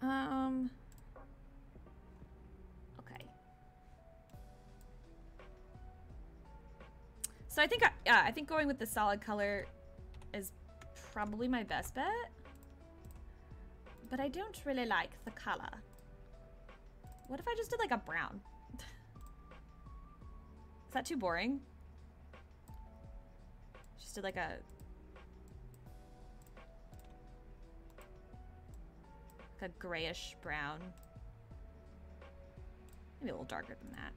Um. Okay. So I think, I, yeah, I think going with the solid color is probably my best bet. But I don't really like the color. What if I just did like a brown? Is that too boring? Just did like a... like a grayish brown. Maybe a little darker than that.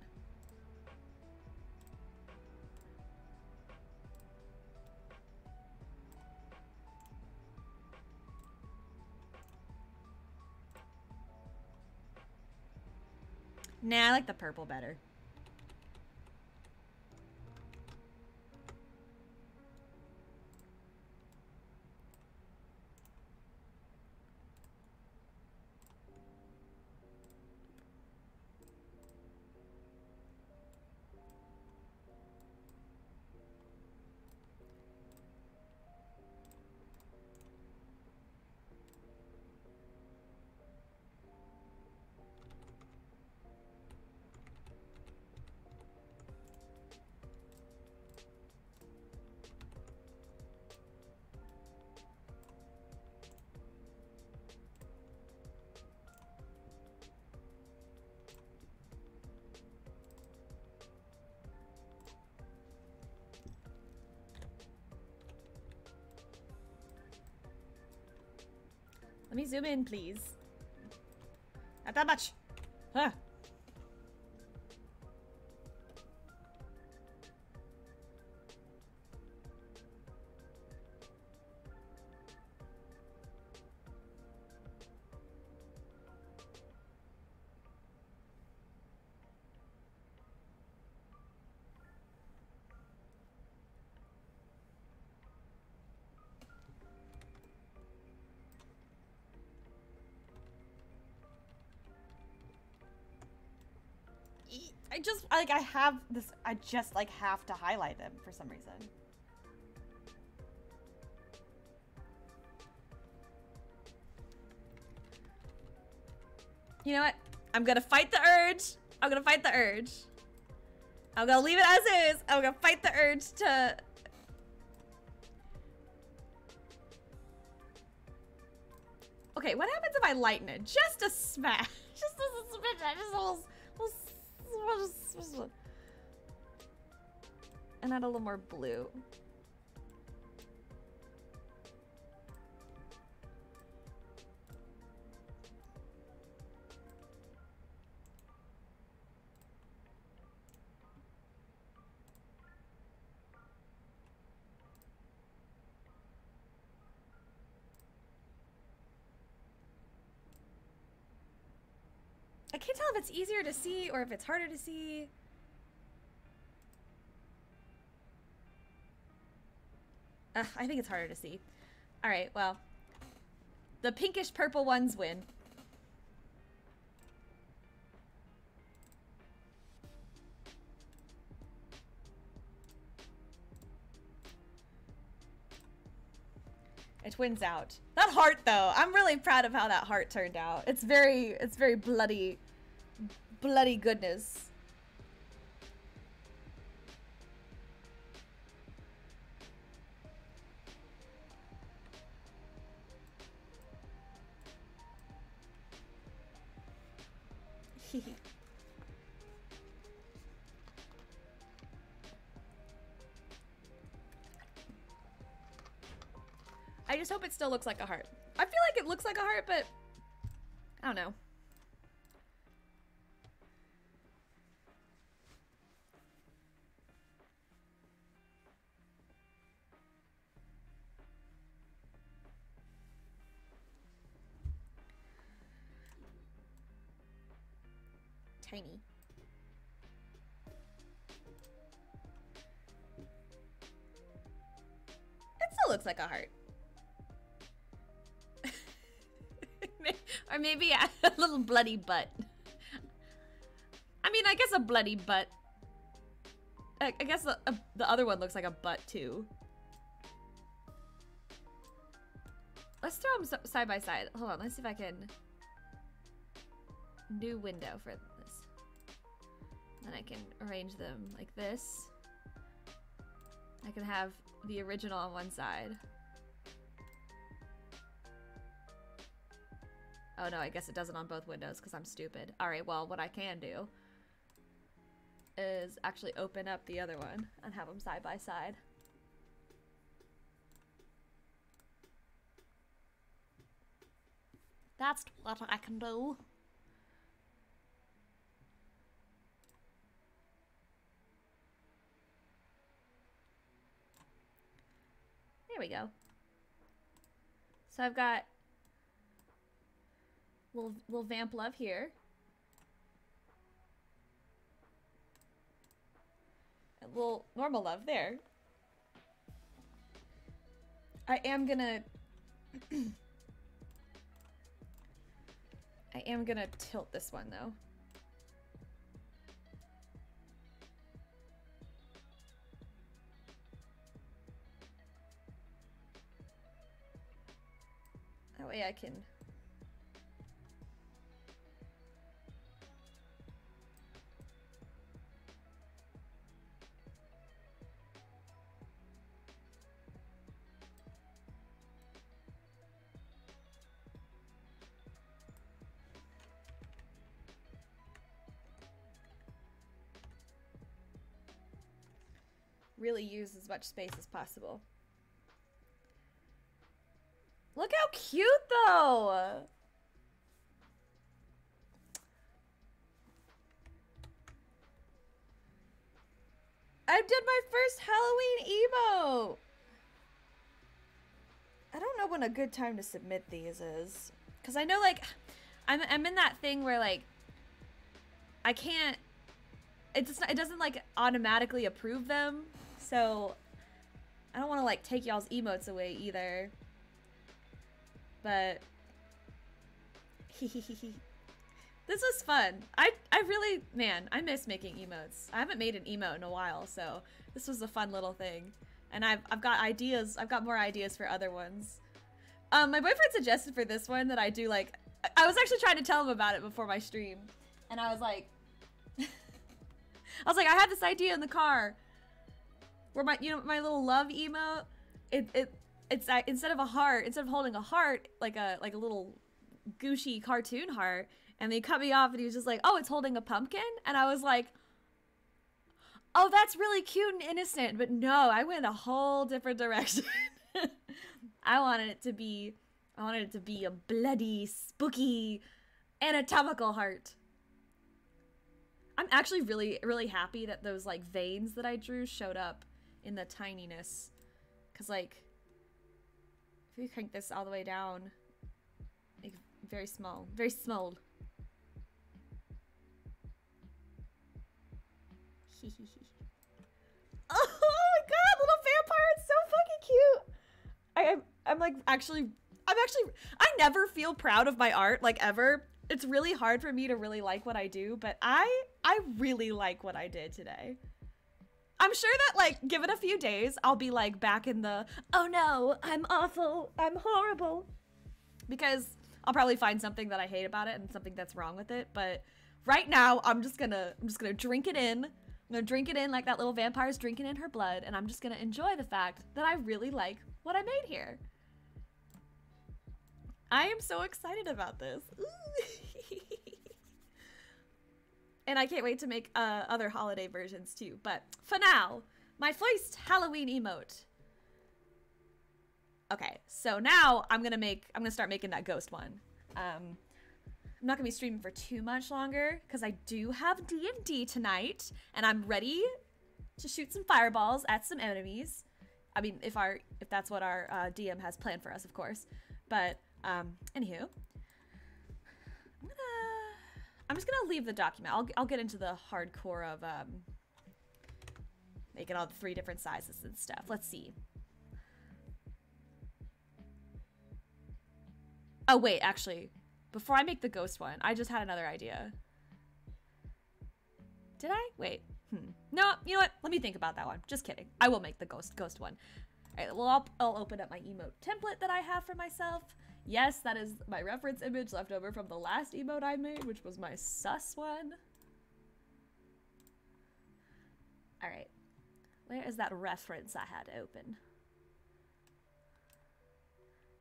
Nah, I like the purple better. Let me zoom in, please. Not that much. Huh. I just, like, I have this, I just, like, have to highlight them for some reason. You know what? I'm gonna fight the urge. I'm gonna fight the urge. I'm gonna leave it as is. I'm gonna fight the urge to... Okay, what happens if I lighten it? Just a smash. Just a smash. Just a little... And add a little more blue. I can't tell if it's easier to see or if it's harder to see. Ugh, I think it's harder to see. All right, well, the pinkish purple ones win. It wins out. That heart, though, I'm really proud of how that heart turned out. It's very, it's very bloody, bloody goodness. I just hope it still looks like a heart. I feel like it looks like a heart, but I don't know. Tiny. It still looks like a heart. Or maybe a little bloody butt. I mean, I guess a bloody butt. I, I guess a, a, the other one looks like a butt too. Let's throw them side by side. Hold on, let's see if I can... New window for this. Then I can arrange them like this. I can have the original on one side. Oh no, I guess it doesn't on both windows because I'm stupid. Alright, well, what I can do is actually open up the other one and have them side by side. That's what I can do. There we go. So I've got We'll, we'll vamp love here. A little normal love there. I am gonna... I am gonna tilt this one, though. That way I can... really use as much space as possible. Look how cute, though! I did my first Halloween emo! I don't know when a good time to submit these is. Because I know, like, I'm, I'm in that thing where, like, I can't... It's not, it doesn't, like, automatically approve them. So, I don't want to, like, take y'all's emotes away either. But, this was fun. I, I really, man, I miss making emotes. I haven't made an emote in a while, so this was a fun little thing. And I've, I've got ideas, I've got more ideas for other ones. Um, my boyfriend suggested for this one that I do, like, I was actually trying to tell him about it before my stream. And I was like, I was like, I had this idea in the car. Where my, you know, my little love emote, it, it, it's uh, instead of a heart, instead of holding a heart, like a, like a little Gucci cartoon heart, and they cut me off, and he was just like, oh, it's holding a pumpkin? And I was like, oh, that's really cute and innocent, but no, I went a whole different direction. I wanted it to be, I wanted it to be a bloody, spooky, anatomical heart. I'm actually really, really happy that those, like, veins that I drew showed up in the tininess. Because, like, if we crank this all the way down, like, very small. Very small. Oh, my God! Little vampire! It's so fucking cute! I, I'm, I'm, like, actually... I'm actually... I never feel proud of my art, like, ever. It's really hard for me to really like what I do, but I... I really like what I did today. I'm sure that, like, give it a few days, I'll be, like, back in the, oh no, I'm awful, I'm horrible. Because I'll probably find something that I hate about it and something that's wrong with it, but right now, I'm just gonna, I'm just gonna drink it in. I'm gonna drink it in like that little vampire's drinking in her blood, and I'm just gonna enjoy the fact that I really like what I made here. I am so excited about this. Ooh. And I can't wait to make uh, other holiday versions too. But for now, my first Halloween emote. Okay, so now I'm gonna make, I'm gonna start making that ghost one. Um, I'm not gonna be streaming for too much longer because I do have D and D tonight, and I'm ready to shoot some fireballs at some enemies. I mean, if our, if that's what our uh, D M has planned for us, of course. But um, anywho, I'm gonna. I'm just gonna leave the document. I'll, I'll get into the hardcore of um, making all the three different sizes and stuff. Let's see. Oh wait, actually, before I make the ghost one, I just had another idea. Did I? Wait, hmm. No, you know what? Let me think about that one. Just kidding. I will make the ghost ghost one. All right, well, I'll, I'll open up my emote template that I have for myself. Yes, that is my reference image left over from the last emote I made, which was my sus one. Alright. Where is that reference I had open?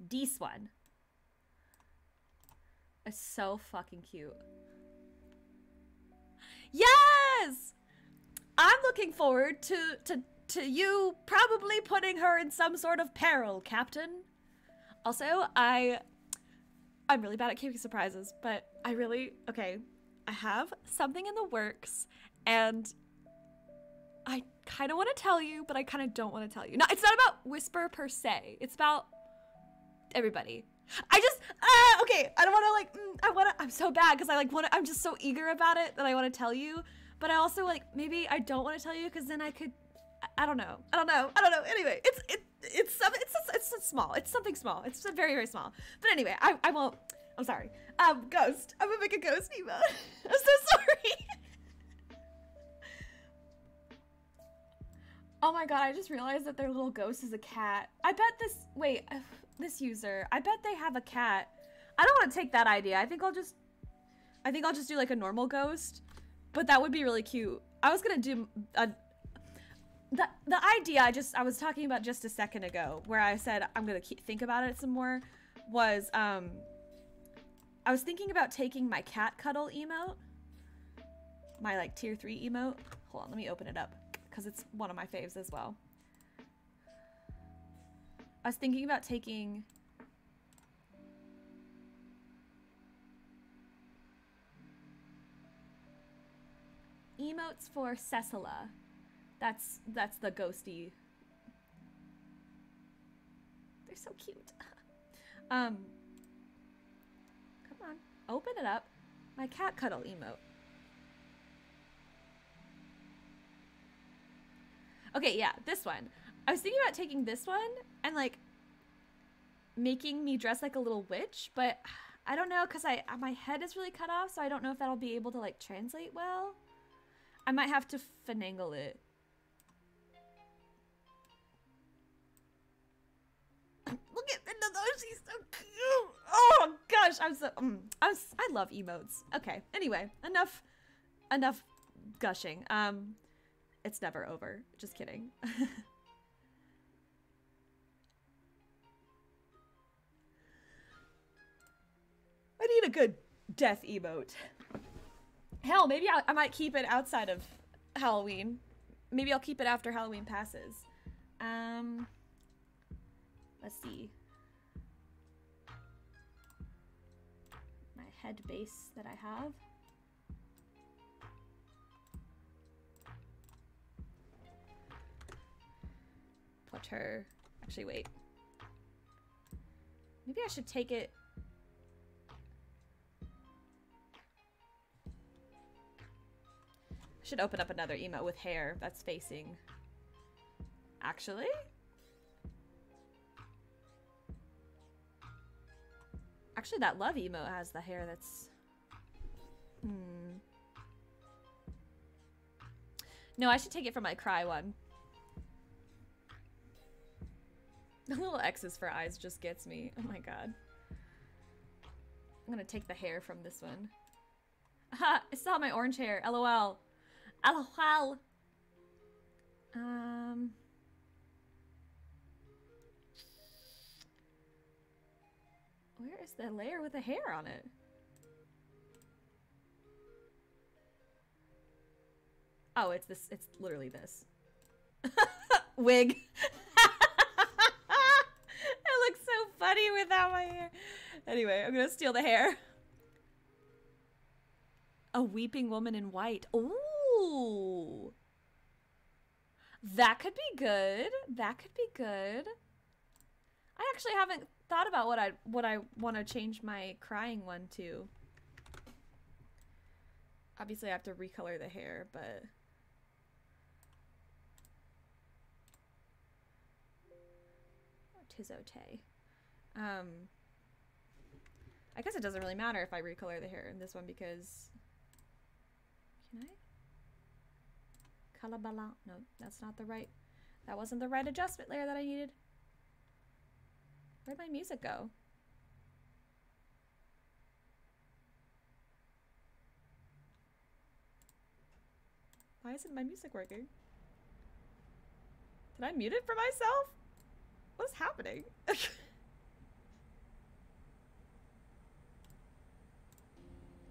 This one. It's so fucking cute. Yes! I'm looking forward to, to, to you probably putting her in some sort of peril, Captain. Also, I, I'm really bad at keeping surprises, but I really, okay, I have something in the works, and I kind of want to tell you, but I kind of don't want to tell you. No, it's not about Whisper per se. It's about everybody. I just, uh, okay, I don't want to like, mm, I want to, I'm so bad because I like want to, I'm just so eager about it that I want to tell you, But I also, like, maybe I don't want to tell you because then I could, I, I don't know. I don't know. I don't know. Anyway, it's, it, it's, some, it's, it's, it's small. It's something small. It's very, very small. But anyway, I, I won't, I'm sorry. Um, ghost. I'm gonna make a ghost emote. I'm so sorry. Oh my god, I just realized that their little ghost is a cat. I bet this, wait, this user, I bet they have a cat. I don't want to take that idea. I think I'll just, I think I'll just do like a normal ghost, but that would be really cute. I was going to do a, the, the idea I just, I was talking about just a second ago where I said I'm going to think about it some more was, um, I was thinking about taking my cat cuddle emote, my like tier three emote. Hold on, let me open it up. Because it's one of my faves as well. I was thinking about taking... emotes for Cecilia. That's, that's the ghosty. They're so cute. um, come on, open it up. My cat cuddle emote. Okay, yeah, this one. I was thinking about taking this one and like making me dress like a little witch, but I don't know because I my head is really cut off, so I don't know if that'll be able to like translate well. I might have to finagle it. Look at Midna though, she's so cute. Oh gosh, I'm so um, I was, I love emotes. Okay, anyway, enough enough gushing. Um. It's never over. Just kidding. I need a good death emote. Hell, maybe I, I might keep it outside of Halloween. Maybe I'll keep it after Halloween passes. Um, let's see. My head base that I have. Put her, actually wait, maybe I should take it, I should open up another emote with hair that's facing, actually, actually that love emote has the hair that's, hmm, no I should take it from my cry one. The little X's for eyes just gets me. Oh my god. I'm gonna take the hair from this one. Aha! I still have my orange hair. LOL. LOL. Um. Where is the layer with the hair on it? Oh, it's this. It's literally this. Wig. Funny without my hair. Anyway, I'm gonna steal the hair. A weeping woman in white. Ooh. That could be good. That could be good. I actually haven't thought about what I what I want to change my crying one to. Obviously, I have to recolor the hair, but oh, tis okay. Um, I guess it doesn't really matter if I recolor the hair in this one because, can I? Calabala, no, that's not the right, that wasn't the right adjustment layer that I needed. Where'd my music go? Why isn't my music working? Did I mute it for myself? What's happening?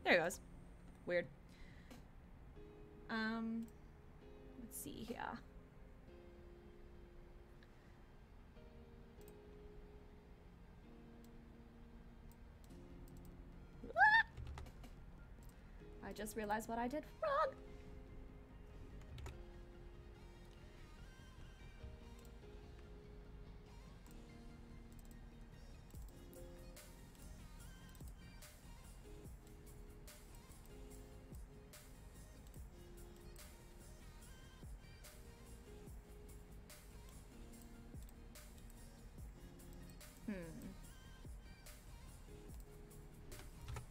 There it goes. Weird. Um, let's see here. I just realized what I did wrong.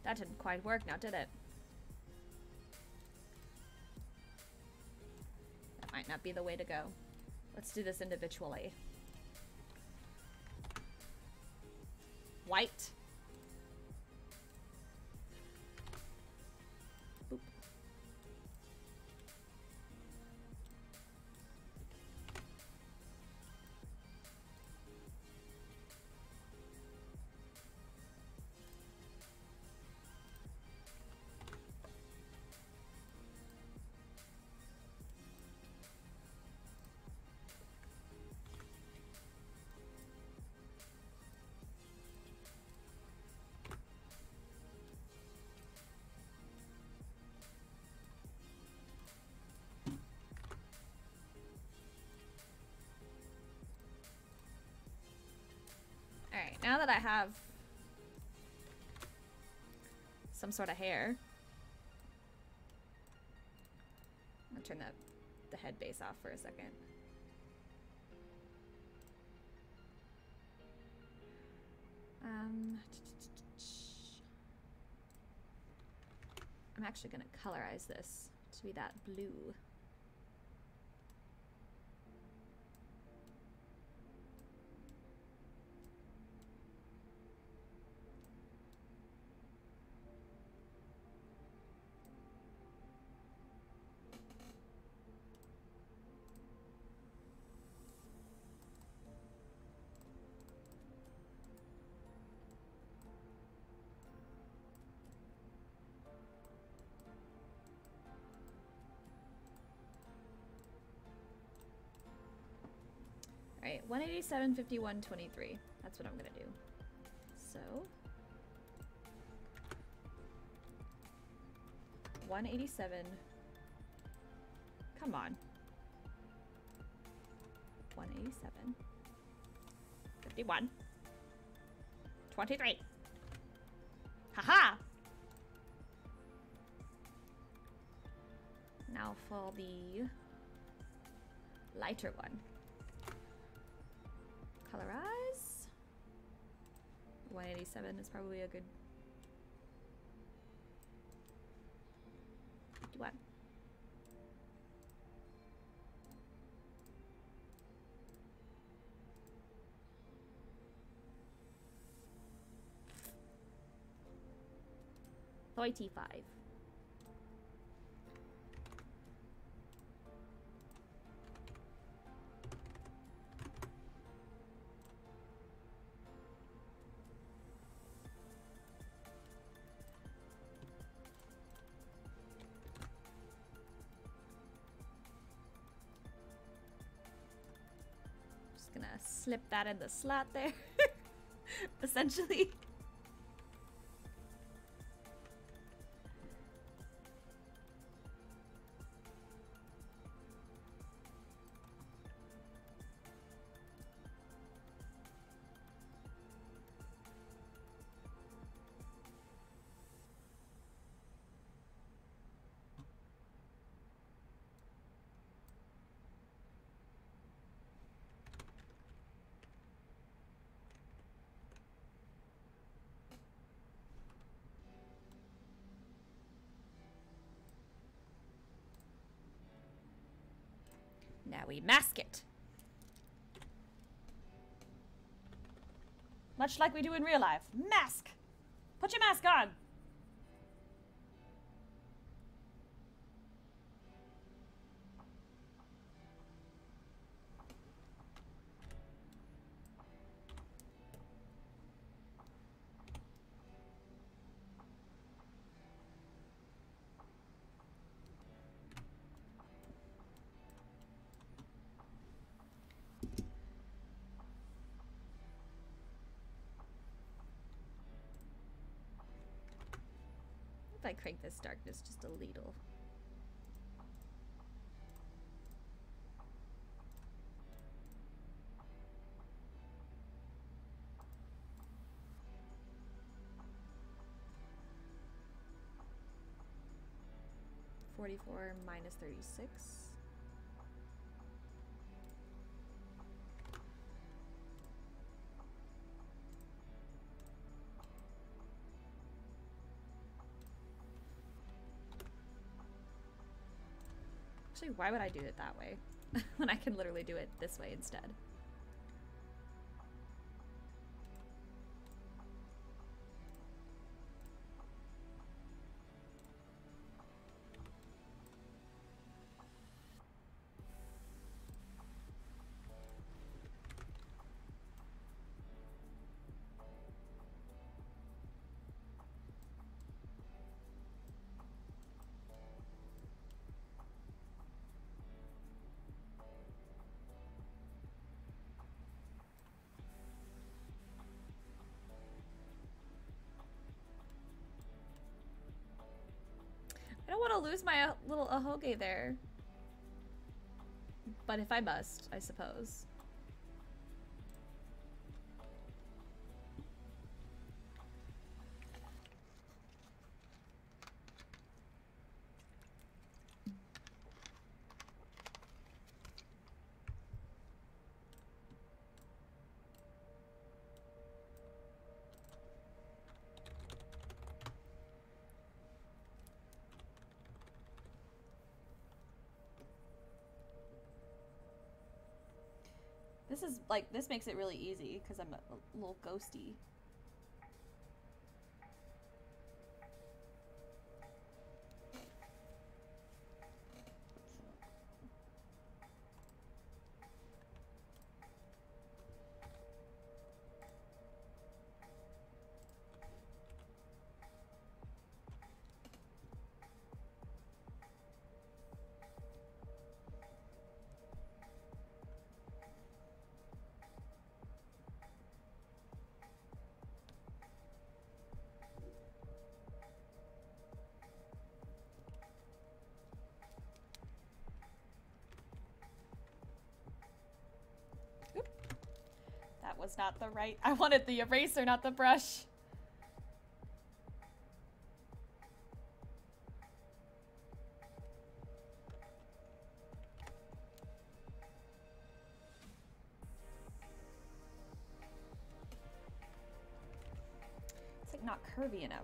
That didn't quite work now, did it? That might not be the way to go. Let's do this individually. White. Boop. Now that I have some sort of hair, I'm gonna turn the, the head base off for a second. Um, I'm actually gonna colorize this to be that blue. one eighty-seven, fifty-one, twenty-three. That's what I'm gonna do. So one eighty-seven. Come on. one eighty-seven, fifty-one, twenty-three. Haha! Now for the lighter one. Colorize. one eighty-seven is probably a good one. thirty-five. Slip that in the slot there, essentially. Now we mask it. Much like we do in real life. Mask! Put your mask on! I crank this darkness just a little. Forty-four minus thirty-six. Actually, why would I do it that way when I can literally do it this way instead? I don't want to lose my little ahoge there. But if I must, I suppose. This is, like, this makes it really easy, because I'm a little ghosty. Was not the right. I wanted the eraser, not the brush. It's like not curvy enough.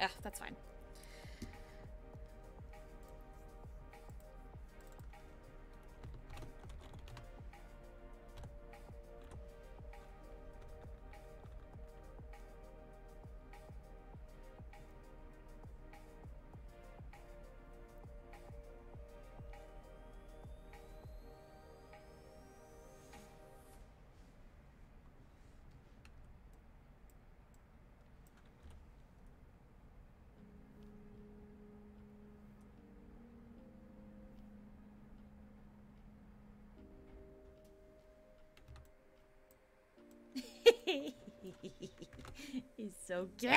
Ugh, that's fine. He's so cute!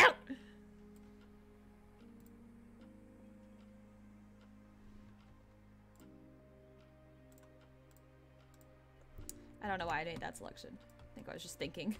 I don't know why I made that selection. I think I was just thinking.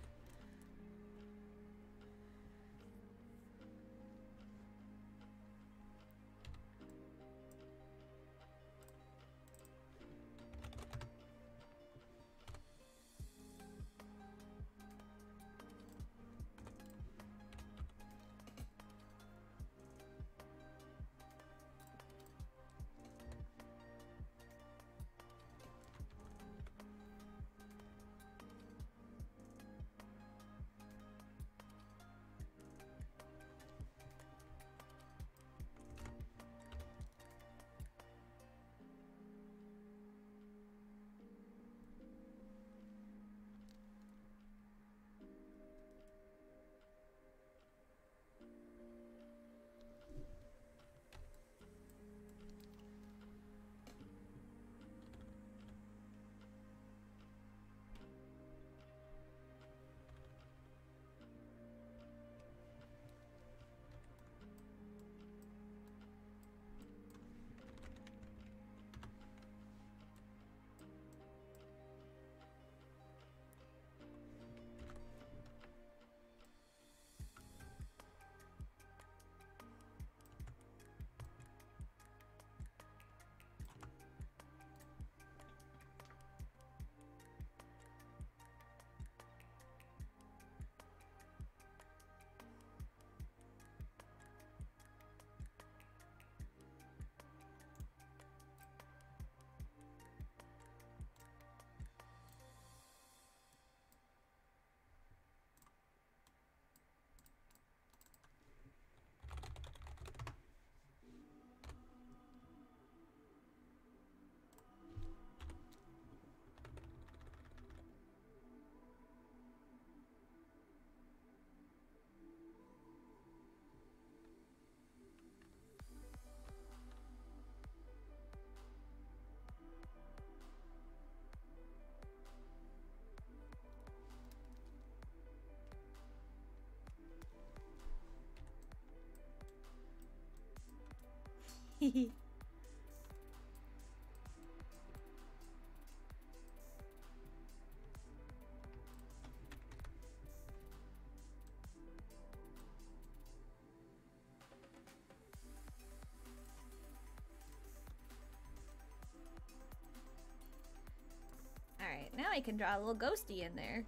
Alright, now I can draw a little ghosty in there.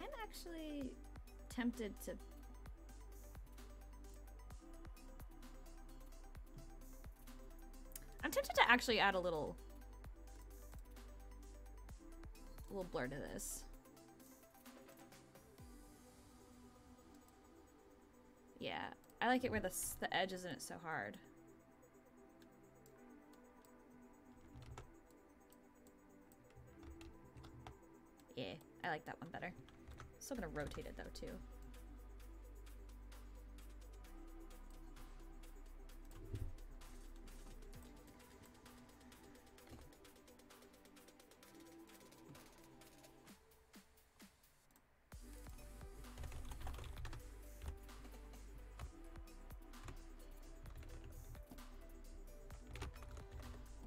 I'm actually tempted to... I'm tempted to actually add a little... a little blur to this. Yeah, I like it where the, the edge isn't so hard. Yeah, I like that one better. Still gonna rotate it though, too.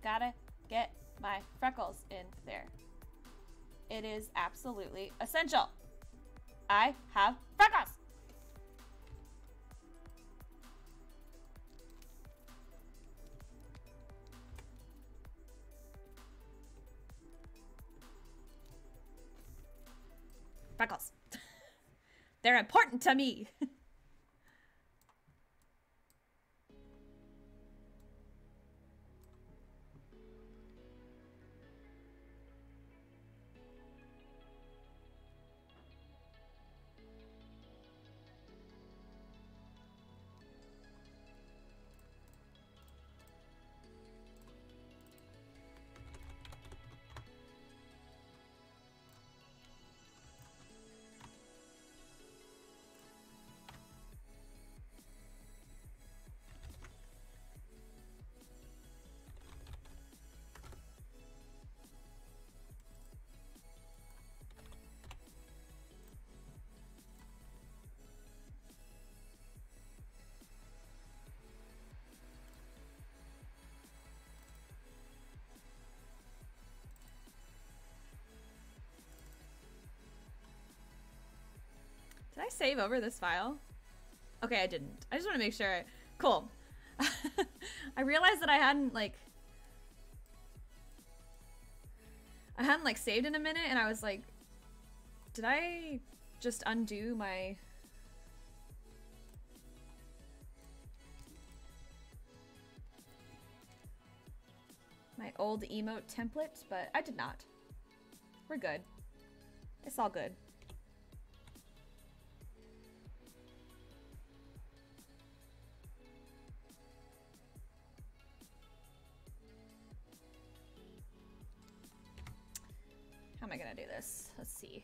Gotta get my freckles in there. It is absolutely essential. I have freckles. Freckles. They're important to me. Did I save over this file? Okay, I didn't. I just want to make sure. I... Cool. I realized that I hadn't like... I hadn't like saved in a minute and I was like... Did I just undo my... my old emote template? But I did not. We're good. It's all good. How am I gonna do this? Let's see.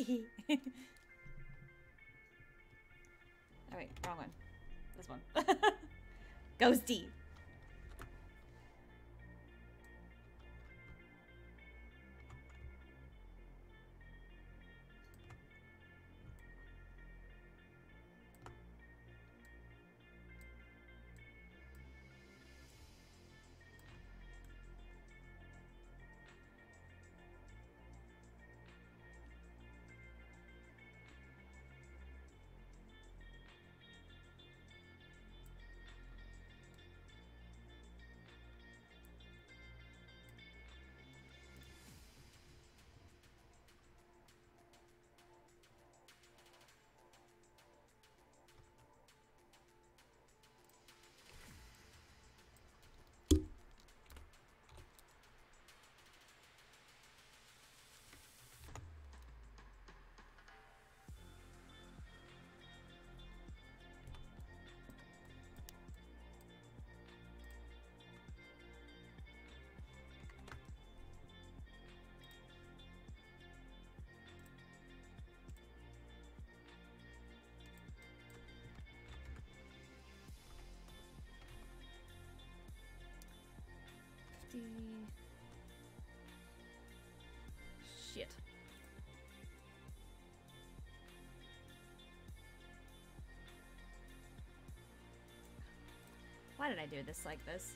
Oh wait, wrong one. This one. Goes D. Why did I do this like this?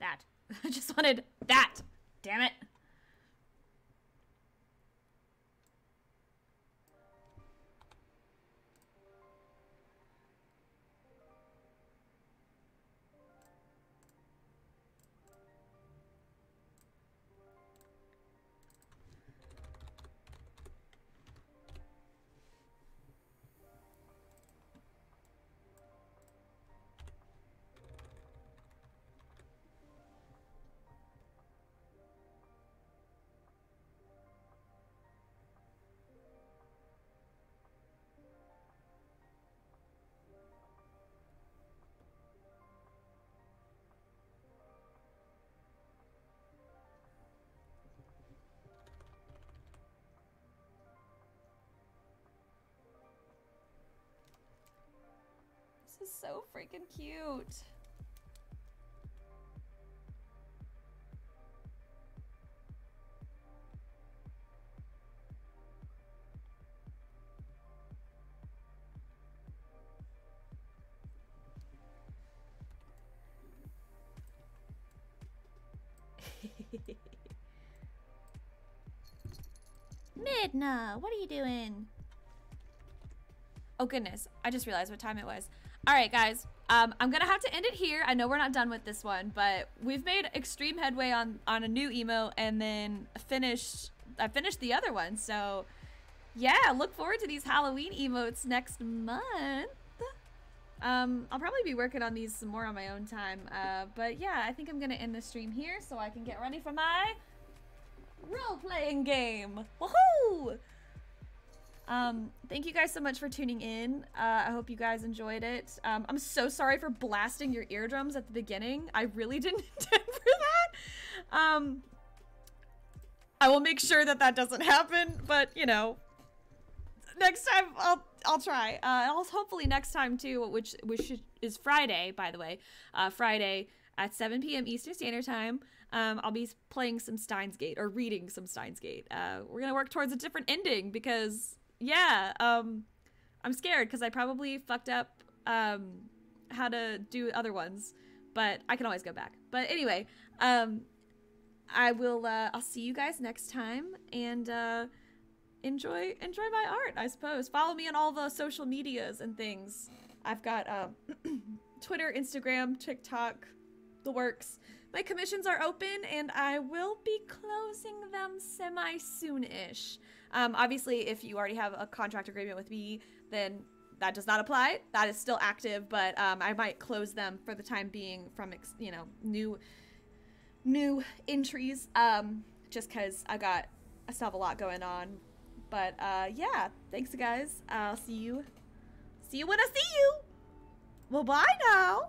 That. I just wanted that! Damn it! This is so freaking cute. Midna, what are you doing? Oh goodness, I just realized what time it was. Alright guys, um, I'm gonna have to end it here. I know we're not done with this one, but we've made extreme headway on, on a new emo, and then finished, I finished the other one, so yeah, look forward to these Halloween emotes next month. Um, I'll probably be working on these some more on my own time, uh, but yeah, I think I'm gonna end the stream here so I can get ready for my role-playing game. Woohoo! Um, thank you guys so much for tuning in. Uh, I hope you guys enjoyed it. Um, I'm so sorry for blasting your eardrums at the beginning. I really didn't intend for that. Um, I will make sure that that doesn't happen, but, you know, next time I'll, I'll try. Uh, I'll hopefully next time too, which, which is Friday, by the way, uh, Friday at seven P M Eastern Standard Time. Um, I'll be playing some Steinsgate, or reading some Steinsgate. Uh, we're gonna work towards a different ending because... Yeah, um, I'm scared because I probably fucked up um, how to do other ones, but I can always go back. But anyway, um, I will, uh, I'll see you guys next time, and uh, enjoy, enjoy my art, I suppose. Follow me on all the social medias and things. I've got uh, Twitter, Instagram, TikTok, the works. My commissions are open, and I will be closing them semi-soon-ish. Um, obviously, if you already have a contract agreement with me, then that does not apply. That is still active, but um, I might close them for the time being from, ex you know, new new entries, um, just because I got, I still have a lot going on. But uh, yeah, thanks, guys. I'll see you. See you when I see you. Well, bye now.